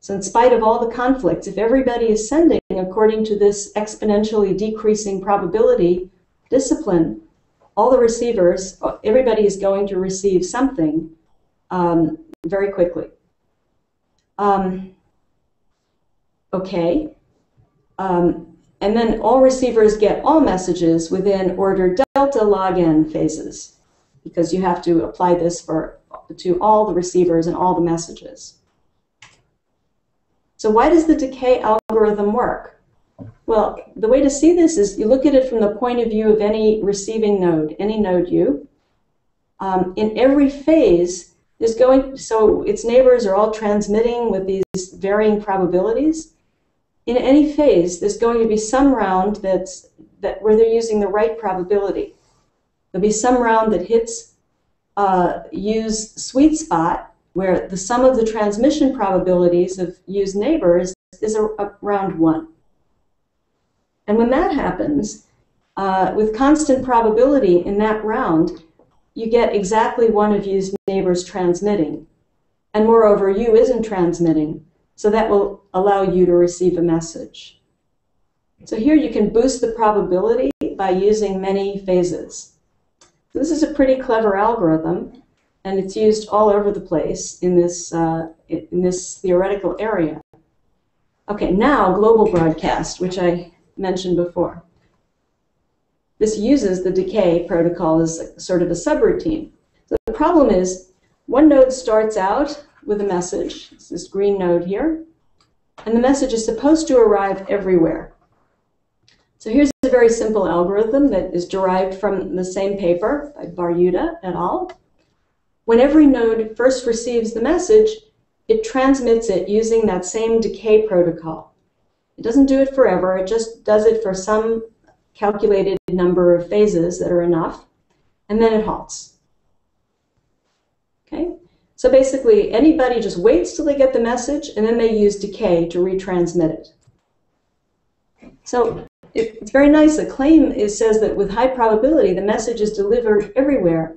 So in spite of all the conflicts, if everybody is sending according to this exponentially decreasing probability discipline, all the receivers, everybody is going to receive something very quickly. Okay. And then all receivers get all messages within order delta log n phases, because you have to apply this to all the receivers and all the messages. So why does the decay algorithm work? Well, the way to see this is you look at it from the point of view of any receiving node, any node U. In every phase, is going, so its neighbors are all transmitting with these varying probabilities. In any phase, there's going to be some round where they're using the right probability. There'll be some round that hits U's sweet spot, where the sum of the transmission probabilities of U's neighbors is around 1. And when that happens, with constant probability in that round, you get exactly one of U's neighbors transmitting. And moreover, U isn't transmitting. So that will allow you to receive a message. So here you can boost the probability by using many phases. So this is a pretty clever algorithm, and it's used all over the place in this theoretical area. Okay, now global broadcast, which I mentioned before. This uses the decay protocol as sort of a subroutine. So the problem is one node starts out with a message. It's this green node here. And the message is supposed to arrive everywhere. So here's a very simple algorithm that is derived from the same paper by Bar-Yuda et al. When every node first receives the message, it transmits it using that same decay protocol. It doesn't do it forever, it just does it for some calculated number of phases that are enough, and then it halts. Okay? So basically, anybody just waits till they get the message, and then they use decay to retransmit it. So it's very nice. The claim says that with high probability, the message is delivered everywhere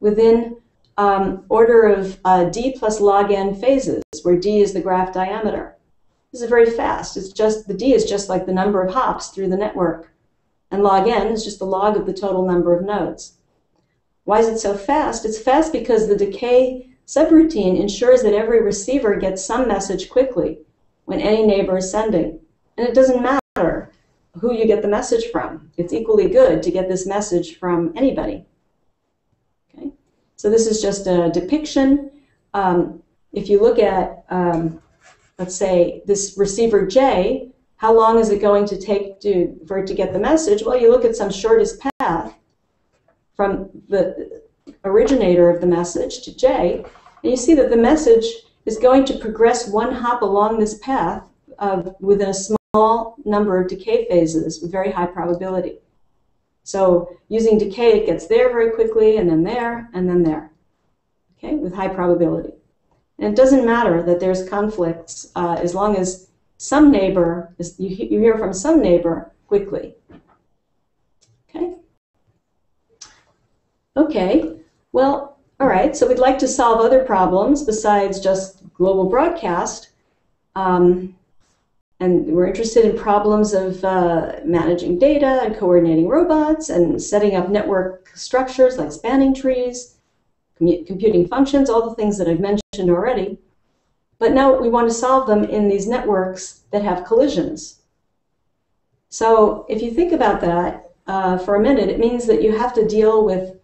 within order of d plus log n phases, where d is the graph diameter. This is very fast. It's just the d is just like the number of hops through the network, and log n is just the log of the total number of nodes. Why is it so fast? It's fast because the decay subroutine ensures that every receiver gets some message quickly when any neighbor is sending, and it doesn't matter who you get the message from. It's equally good to get this message from anybody. Okay? So this is just a depiction. If you look at, let's say, this receiver J, how long is it going to take for it to get the message? Well, you look at some shortest path from the originator of the message to J, and you see that the message is going to progress one hop along this path within a small number of decay phases with very high probability. So using decay, it gets there very quickly, and then there, and then there, okay, with high probability. And it doesn't matter that there's conflicts as long as some neighbor, you hear from some neighbor quickly. Okay? Okay, well, all right, so we'd like to solve other problems besides just global broadcast. And we're interested in problems of managing data and coordinating robots and setting up network structures like spanning trees, computing functions, all the things that I've mentioned already. But now we want to solve them in these networks that have collisions. So if you think about that for a minute, it means that you have to deal with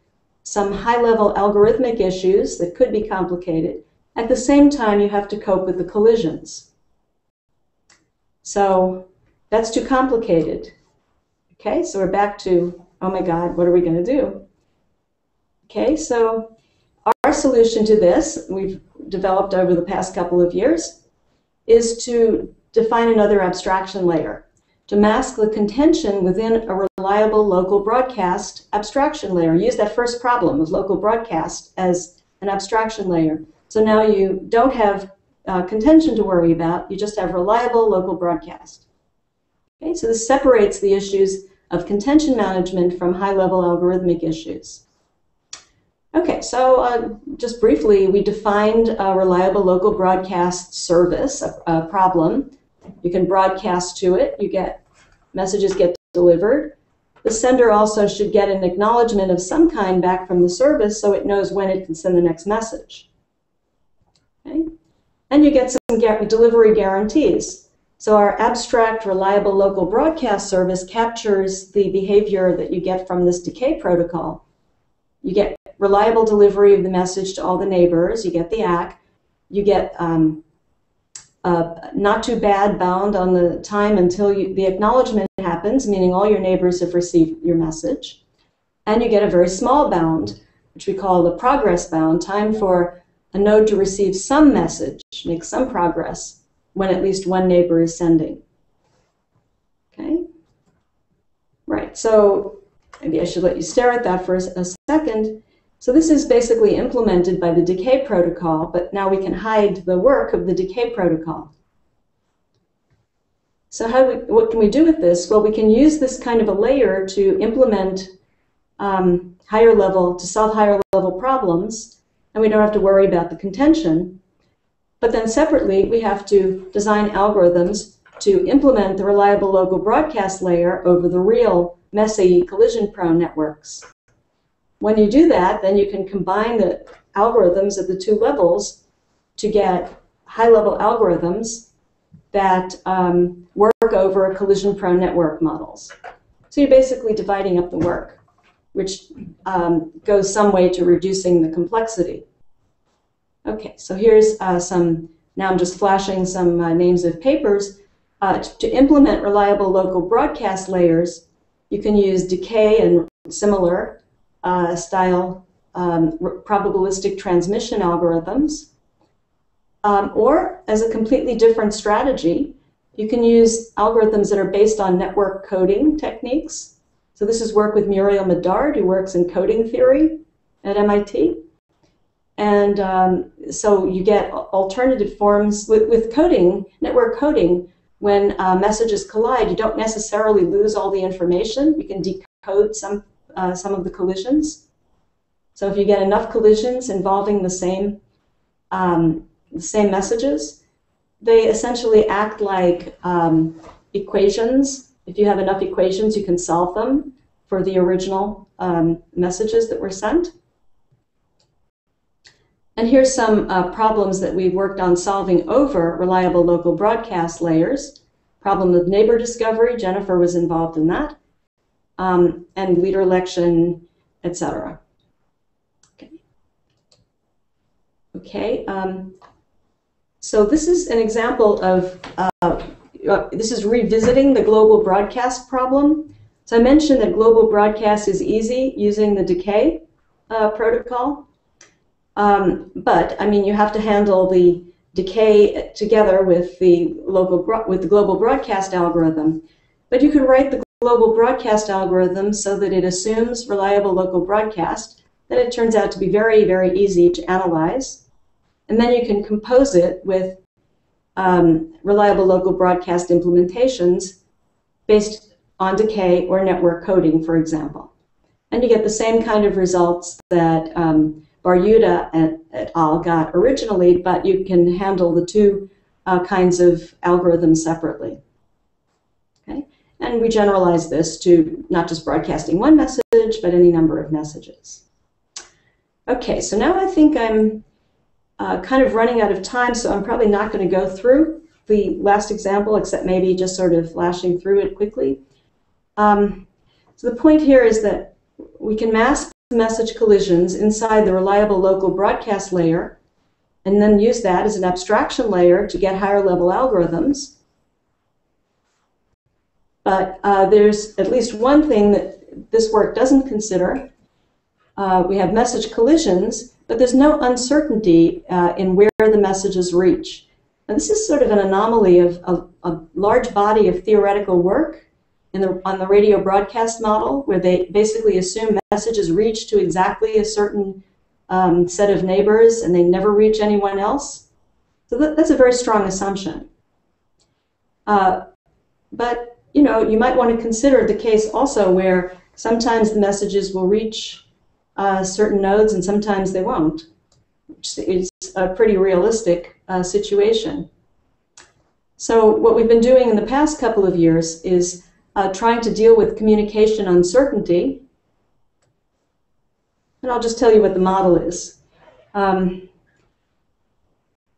some high-level algorithmic issues that could be complicated. At the same time, you have to cope with the collisions. So that's too complicated. Okay, so we're back to, oh my God, what are we going to do? Okay, so our solution to this, we've developed over the past couple of years, is to define another abstraction layer to mask the contention within a reliable local broadcast abstraction layer. Use that first problem of local broadcast as an abstraction layer. So now you don't have contention to worry about, you just have reliable local broadcast. Okay, so this separates the issues of contention management from high-level algorithmic issues. Okay, so just briefly, we defined a reliable local broadcast service, a problem. You can broadcast to it, you get messages get delivered. The sender also should get an acknowledgement of some kind back from the service so it knows when it can send the next message. Okay? And you get some delivery guarantees. So our abstract, reliable local broadcast service captures the behavior that you get from this decay protocol. You get reliable delivery of the message to all the neighbors. You get the ACK. You get not too bad bound on the time until the acknowledgement happens, meaning all your neighbors have received your message. And you get a very small bound, which we call the progress bound, time for a node to receive some message, make some progress, when at least one neighbor is sending. Okay? Right, so maybe I should let you stare at that for a second. So this is basically implemented by the decay protocol, but now we can hide the work of the decay protocol. So what can we do with this? Well, we can use this kind of a layer to implement to solve higher level problems, and we don't have to worry about the contention. But then separately, we have to design algorithms to implement the reliable local broadcast layer over the real messy collision-prone networks. When you do that, then you can combine the algorithms at the two levels to get high-level algorithms that work over collision-prone network models. So you're basically dividing up the work, which goes some way to reducing the complexity. Okay, so here's some, now I'm just flashing some names of papers. To implement reliable local broadcast layers, you can use decay and similar style probabilistic transmission algorithms. Or, as a completely different strategy, you can use algorithms that are based on network coding techniques. So this is work with Muriel Medard, who works in coding theory at MIT. And so you get alternative forms. With coding, network coding, when messages collide, you don't necessarily lose all the information. You can decode some of the collisions. So if you get enough collisions involving the same messages, they essentially act like equations. If you have enough equations, you can solve them for the original messages that were sent. And here's some problems that we've worked on solving over reliable local broadcast layers. Problem of neighbor discovery, Jennifer was involved in that, and leader election, etc. Okay, so this is an example of, this is revisiting the global broadcast problem. So I mentioned that global broadcast is easy using the decay protocol. But, I mean, you have to handle the decay together with the, global broadcast algorithm. But you can write the global broadcast algorithm so that it assumes reliable local broadcast. Then it turns out to be very, very easy to analyze. And then you can compose it with reliable local broadcast implementations based on decay or network coding, for example. And you get the same kind of results that Bar-Yuda et al. Got originally, but you can handle the two kinds of algorithms separately. Okay? And we generalize this to not just broadcasting one message, but any number of messages. Okay, so now I think I'm kind of running out of time, so I'm probably not going to go through the last example, except maybe just sort of flashing through it quickly. So the point here is that we can mask message collisions inside the reliable local broadcast layer and then use that as an abstraction layer to get higher level algorithms. But there's at least one thing that this work doesn't consider. We have message collisions, but there's no uncertainty in where the messages reach. And this is sort of an anomaly of a large body of theoretical work on the radio broadcast model, where they basically assume messages reach to exactly a certain set of neighbors and they never reach anyone else. So that's a very strong assumption. But you know, you might want to consider the case also where sometimes the messages will reach certain nodes and sometimes they won't, which is a pretty realistic situation. So what we've been doing in the past couple of years is trying to deal with communication uncertainty. And I'll just tell you what the model is.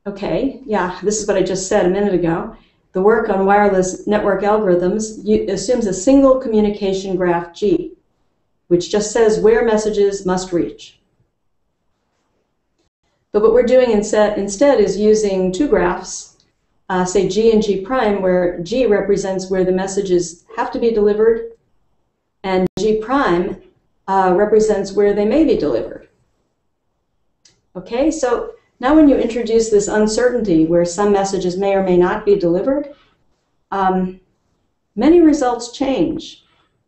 Okay, yeah, this is what I just said a minute ago. The work on wireless network algorithms assumes a single communication graph G, which just says where messages must reach. But what we're doing instead is using two graphs, say G and G prime, where G represents where the messages have to be delivered, and G prime represents where they may be delivered. Okay, so now when you introduce this uncertainty where some messages may or may not be delivered, many results change.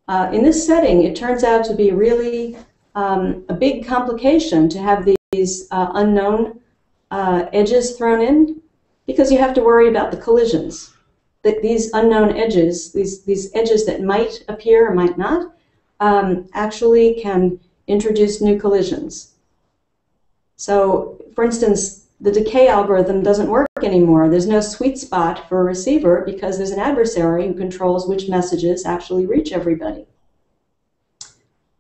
In this setting, it turns out to be really a big complication to have these unknown edges thrown in, because you have to worry about the collisions, that these unknown edges, these edges that might appear or might not, actually can introduce new collisions. So, for instance, the decay algorithm doesn't work anymore. There's no sweet spot for a receiver because there's an adversary who controls which messages actually reach everybody.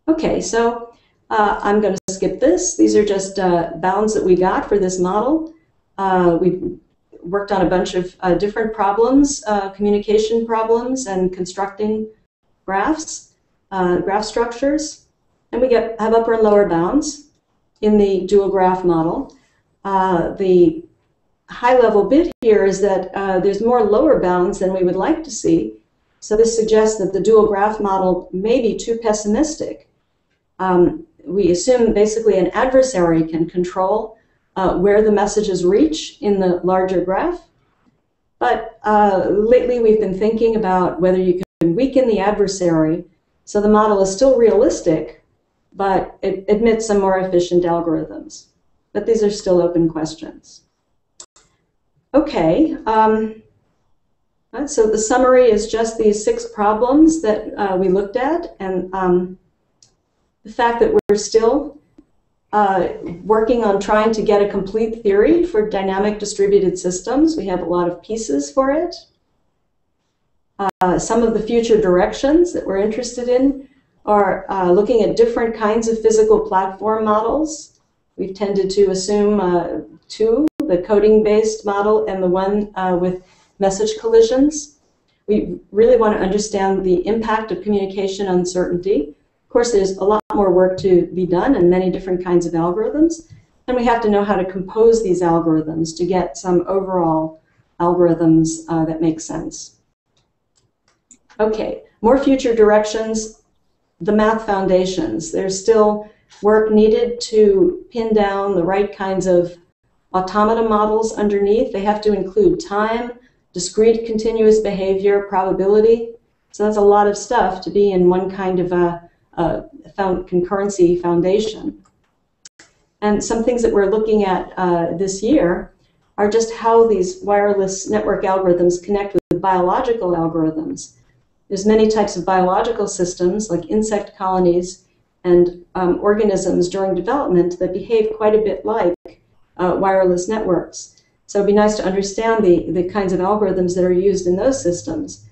Okay, so I'm going to skip this. These are just bounds that we got for this model. We've worked on a bunch of different problems, communication problems, and constructing graphs, graph structures. And we have upper and lower bounds in the dual graph model. The high level bit here is that there's more lower bounds than we would like to see. So this suggests that the dual graph model may be too pessimistic. We assume basically an adversary can control where the messages reach in the larger graph. But lately we've been thinking about whether you can weaken the adversary so the model is still realistic, but it admits some more efficient algorithms. But these are still open questions. Okay, so the summary is just these 6 problems that we looked at, and the fact that we're still working on trying to get a complete theory for dynamic distributed systems. We have a lot of pieces for it. Some of the future directions that we're interested in are looking at different kinds of physical platform models. We've tended to assume 2, the coding-based model and the one with message collisions. We really want to understand the impact of communication uncertainty. Of course, there's a lot more work to be done and many different kinds of algorithms, and we have to know how to compose these algorithms to get some overall algorithms that make sense. Okay, more future directions, the math foundations. There's still work needed to pin down the right kinds of automata models underneath. They have to include time, discrete continuous behavior, probability. So that's a lot of stuff to be in one kind of concurrency foundation. And some things that we're looking at this year are just how these wireless network algorithms connect with biological algorithms. There's many types of biological systems like insect colonies and organisms during development that behave quite a bit like wireless networks. So it'd be nice to understand the kinds of algorithms that are used in those systems.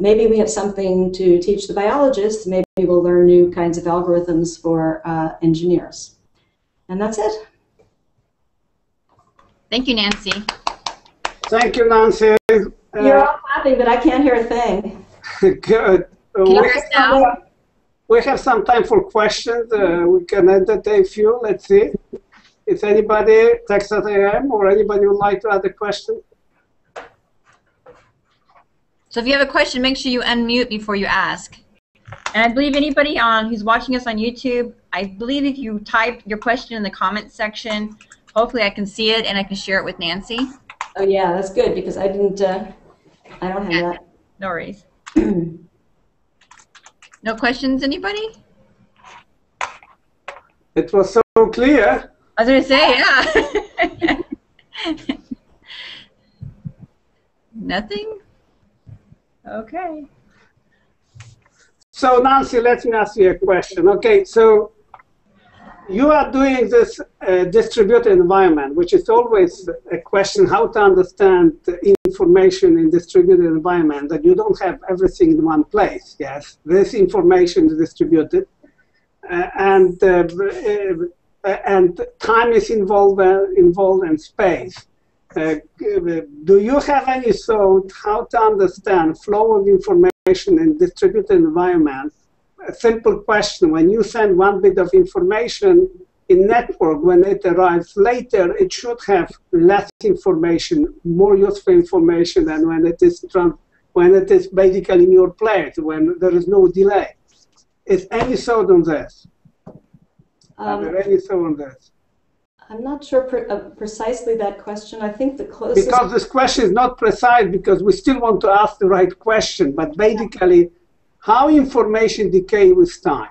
Maybe we have something to teach the biologists. Maybe we'll learn new kinds of algorithms for engineers. And that's it. Thank you, Nancy. Thank you, Nancy. You're all clapping, but I can't hear a thing. Good. We have some time for questions. We can entertain a few. Let's see. If anybody texts at AM or anybody would like to add a question. So if you have a question, make sure you unmute before you ask. And I believe anybody who's watching us on YouTube, I believe if you type your question in the comments section, hopefully I can see it and I can share it with Nancy. Oh yeah, that's good because I didn't, I don't have that. No worries. No questions, anybody? It was so clear. I was going to say, yeah. Nothing? Okay. So Nancy, let me ask you a question. Okay, so you are doing this distributed environment, which is always a question how to understand information in distributed environment, that you don't have everything in one place, yes? This information is distributed, and time is involved in space. Do you have any thought how to understand flow of information in distributed environments? A simple question, when you send one bit of information in network, when it arrives later, it should have less information, more useful information than when it is basically in your plate, when there is no delay. Is any thought on this? Are there any thought on this? I'm not sure precisely that question. I think the closest... Because this question is not precise because we still want to ask the right question, but basically how information decays with time.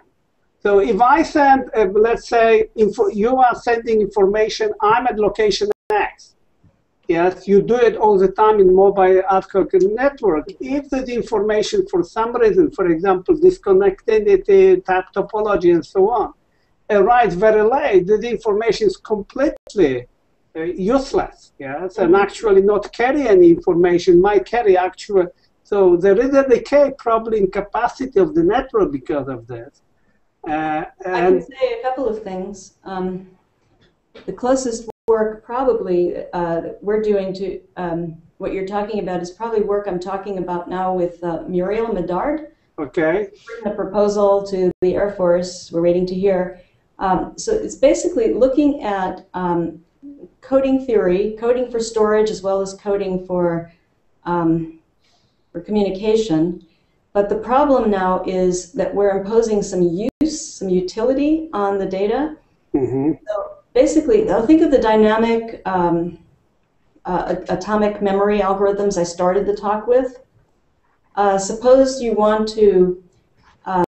So if I send, let's say, you are sending information, I'm at location X. Yes, you do it all the time in mobile ad hoc network. If the information for some reason, for example, disconnectivity, type topology, and so on, arrives very late, the information is completely useless, yes, and actually not carry any information, might carry actual, so there is a decay probably in capacity of the network because of this. I can say a couple of things. The closest work probably that we're doing to what you're talking about is probably work I'm talking about now with Muriel Medard. Okay. The proposal to the Air Force, we're waiting to hear. So it's basically looking at coding theory, coding for storage as well as coding for communication. But the problem now is that we're imposing some use, some utility on the data. Mm-hmm. So basically, I'll think of the dynamic atomic memory algorithms I started the talk with. Suppose you want to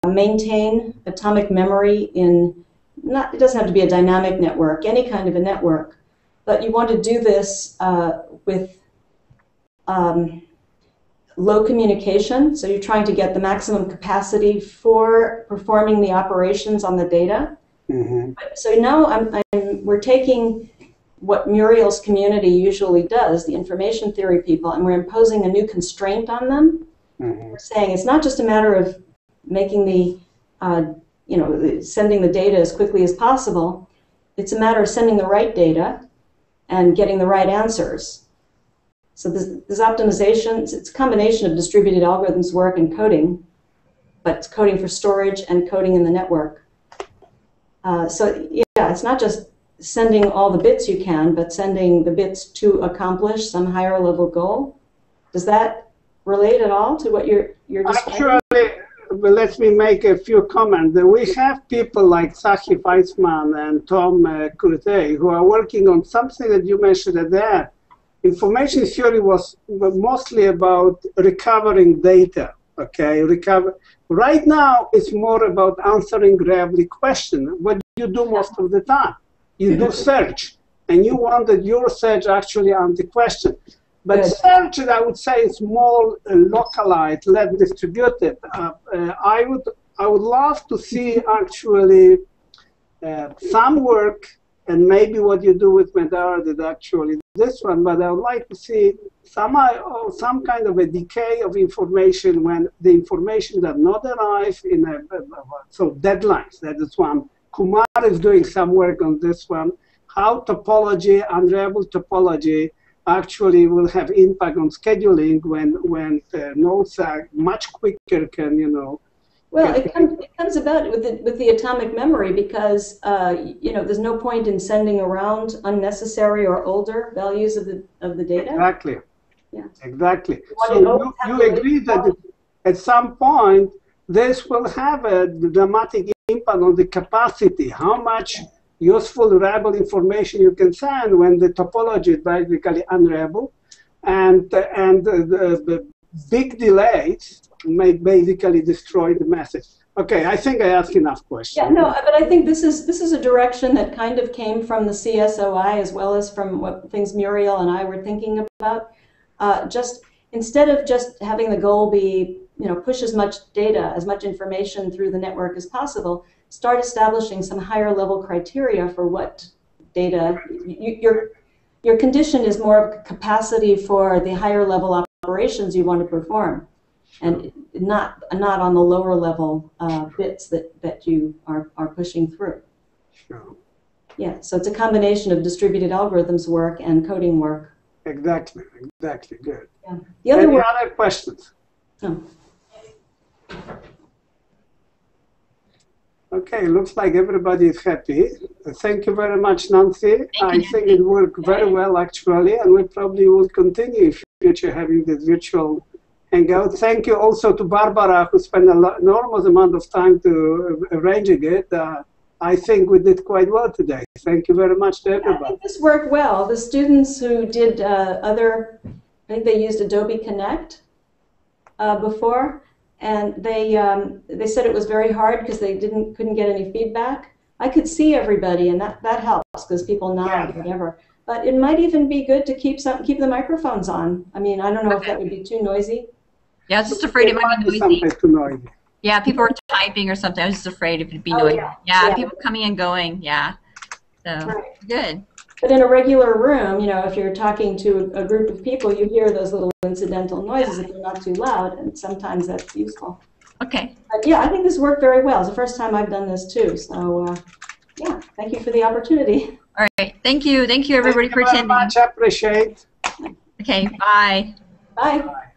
maintain atomic memory in, not, it doesn't have to be a dynamic network, any kind of a network, but you want to do this with low communication, so you're trying to get the maximum capacity for performing the operations on the data. Mm-hmm. So now we're taking what Muriel's community usually does, the information theory people, and we're imposing a new constraint on them. Mm-hmm. We're saying it's not just a matter of making the, you know, sending the data as quickly as possible. It's a matter of sending the right data and getting the right answers. So this optimization, it's a combination of distributed algorithms work and coding, but it's coding for storage and coding in the network. So yeah, it's not just sending all the bits you can, but sending the bits to accomplish some higher level goal. Does that relate at all to what you're describing? Actually, let me make a few comments. We have people like Sachi Weissman and Tom Curtey who are working on something that you mentioned at that. Information theory was mostly about recovering data. Okay, recover. Right now, it's more about answering gravely question. What you do most of the time, you do search, and you want that your search actually answer the question. But yes, search, I would say, is more localized, less distributed. I would love to see actually some work, and maybe what you do with Medard is actually this one. But I would like to see some kind of a decay of information when the information does not arrive in a so deadlines. That is one. Kumar is doing some work on this one. How topology, unreliable topology, actually will have impact on scheduling when nodes are much quicker. Can you know? Well, it comes about with the atomic memory because you know, there's no point in sending around unnecessary or older values of the data. Exactly. Yeah. Exactly. So you agree that at some point this will have a dramatic impact on the capacity, how much useful, reliable information you can send when the topology is basically unreliable, and the big delays may basically destroy the message. Okay, I think I asked enough questions. Yeah, no, but I think this is a direction that kind of came from the CSOI as well as from what things Muriel and I were thinking about. Just instead of just having the goal be, you know, push as much data, as much information through the network as possible, start establishing some higher level criteria for what data. Your condition is more of capacity for the higher level operations you want to perform, and not on the lower level bits that you are pushing through. Sure. Yeah, so it's a combination of distributed algorithms work and coding work. Exactly, exactly, good. Yeah. The other Any other questions? Oh. Okay, looks like everybody is happy. Thank you very much, Nancy. I think it worked very well, actually, and we probably will continue in future having this virtual hangout. Thank you also to Barbara, who spent an enormous amount of time to arranging it. I think we did quite well today. Thank you very much to everybody. I think this worked well. The students who did I think they used Adobe Connect before, and they said it was very hard because they couldn't get any feedback. I could see everybody, and that helps because people nod or whatever. But it might even be good to keep the microphones on. I mean, I don't know if that would be too noisy. Yeah, I was just afraid it might be noisy. Too noisy. Yeah, people were typing or something. I was just afraid it would be noisy. Yeah. Yeah, people coming and going. Yeah, so right. Good. But in a regular room, you know, if you're talking to a group of people, you hear those little incidental noises if they're not too loud, and sometimes that's useful. Okay. But yeah, I think this worked very well. It's the first time I've done this too. So yeah, thank you for the opportunity. All right. Thank you everybody for attending. Thank you very much. Appreciate. Okay. Bye. Bye. Bye.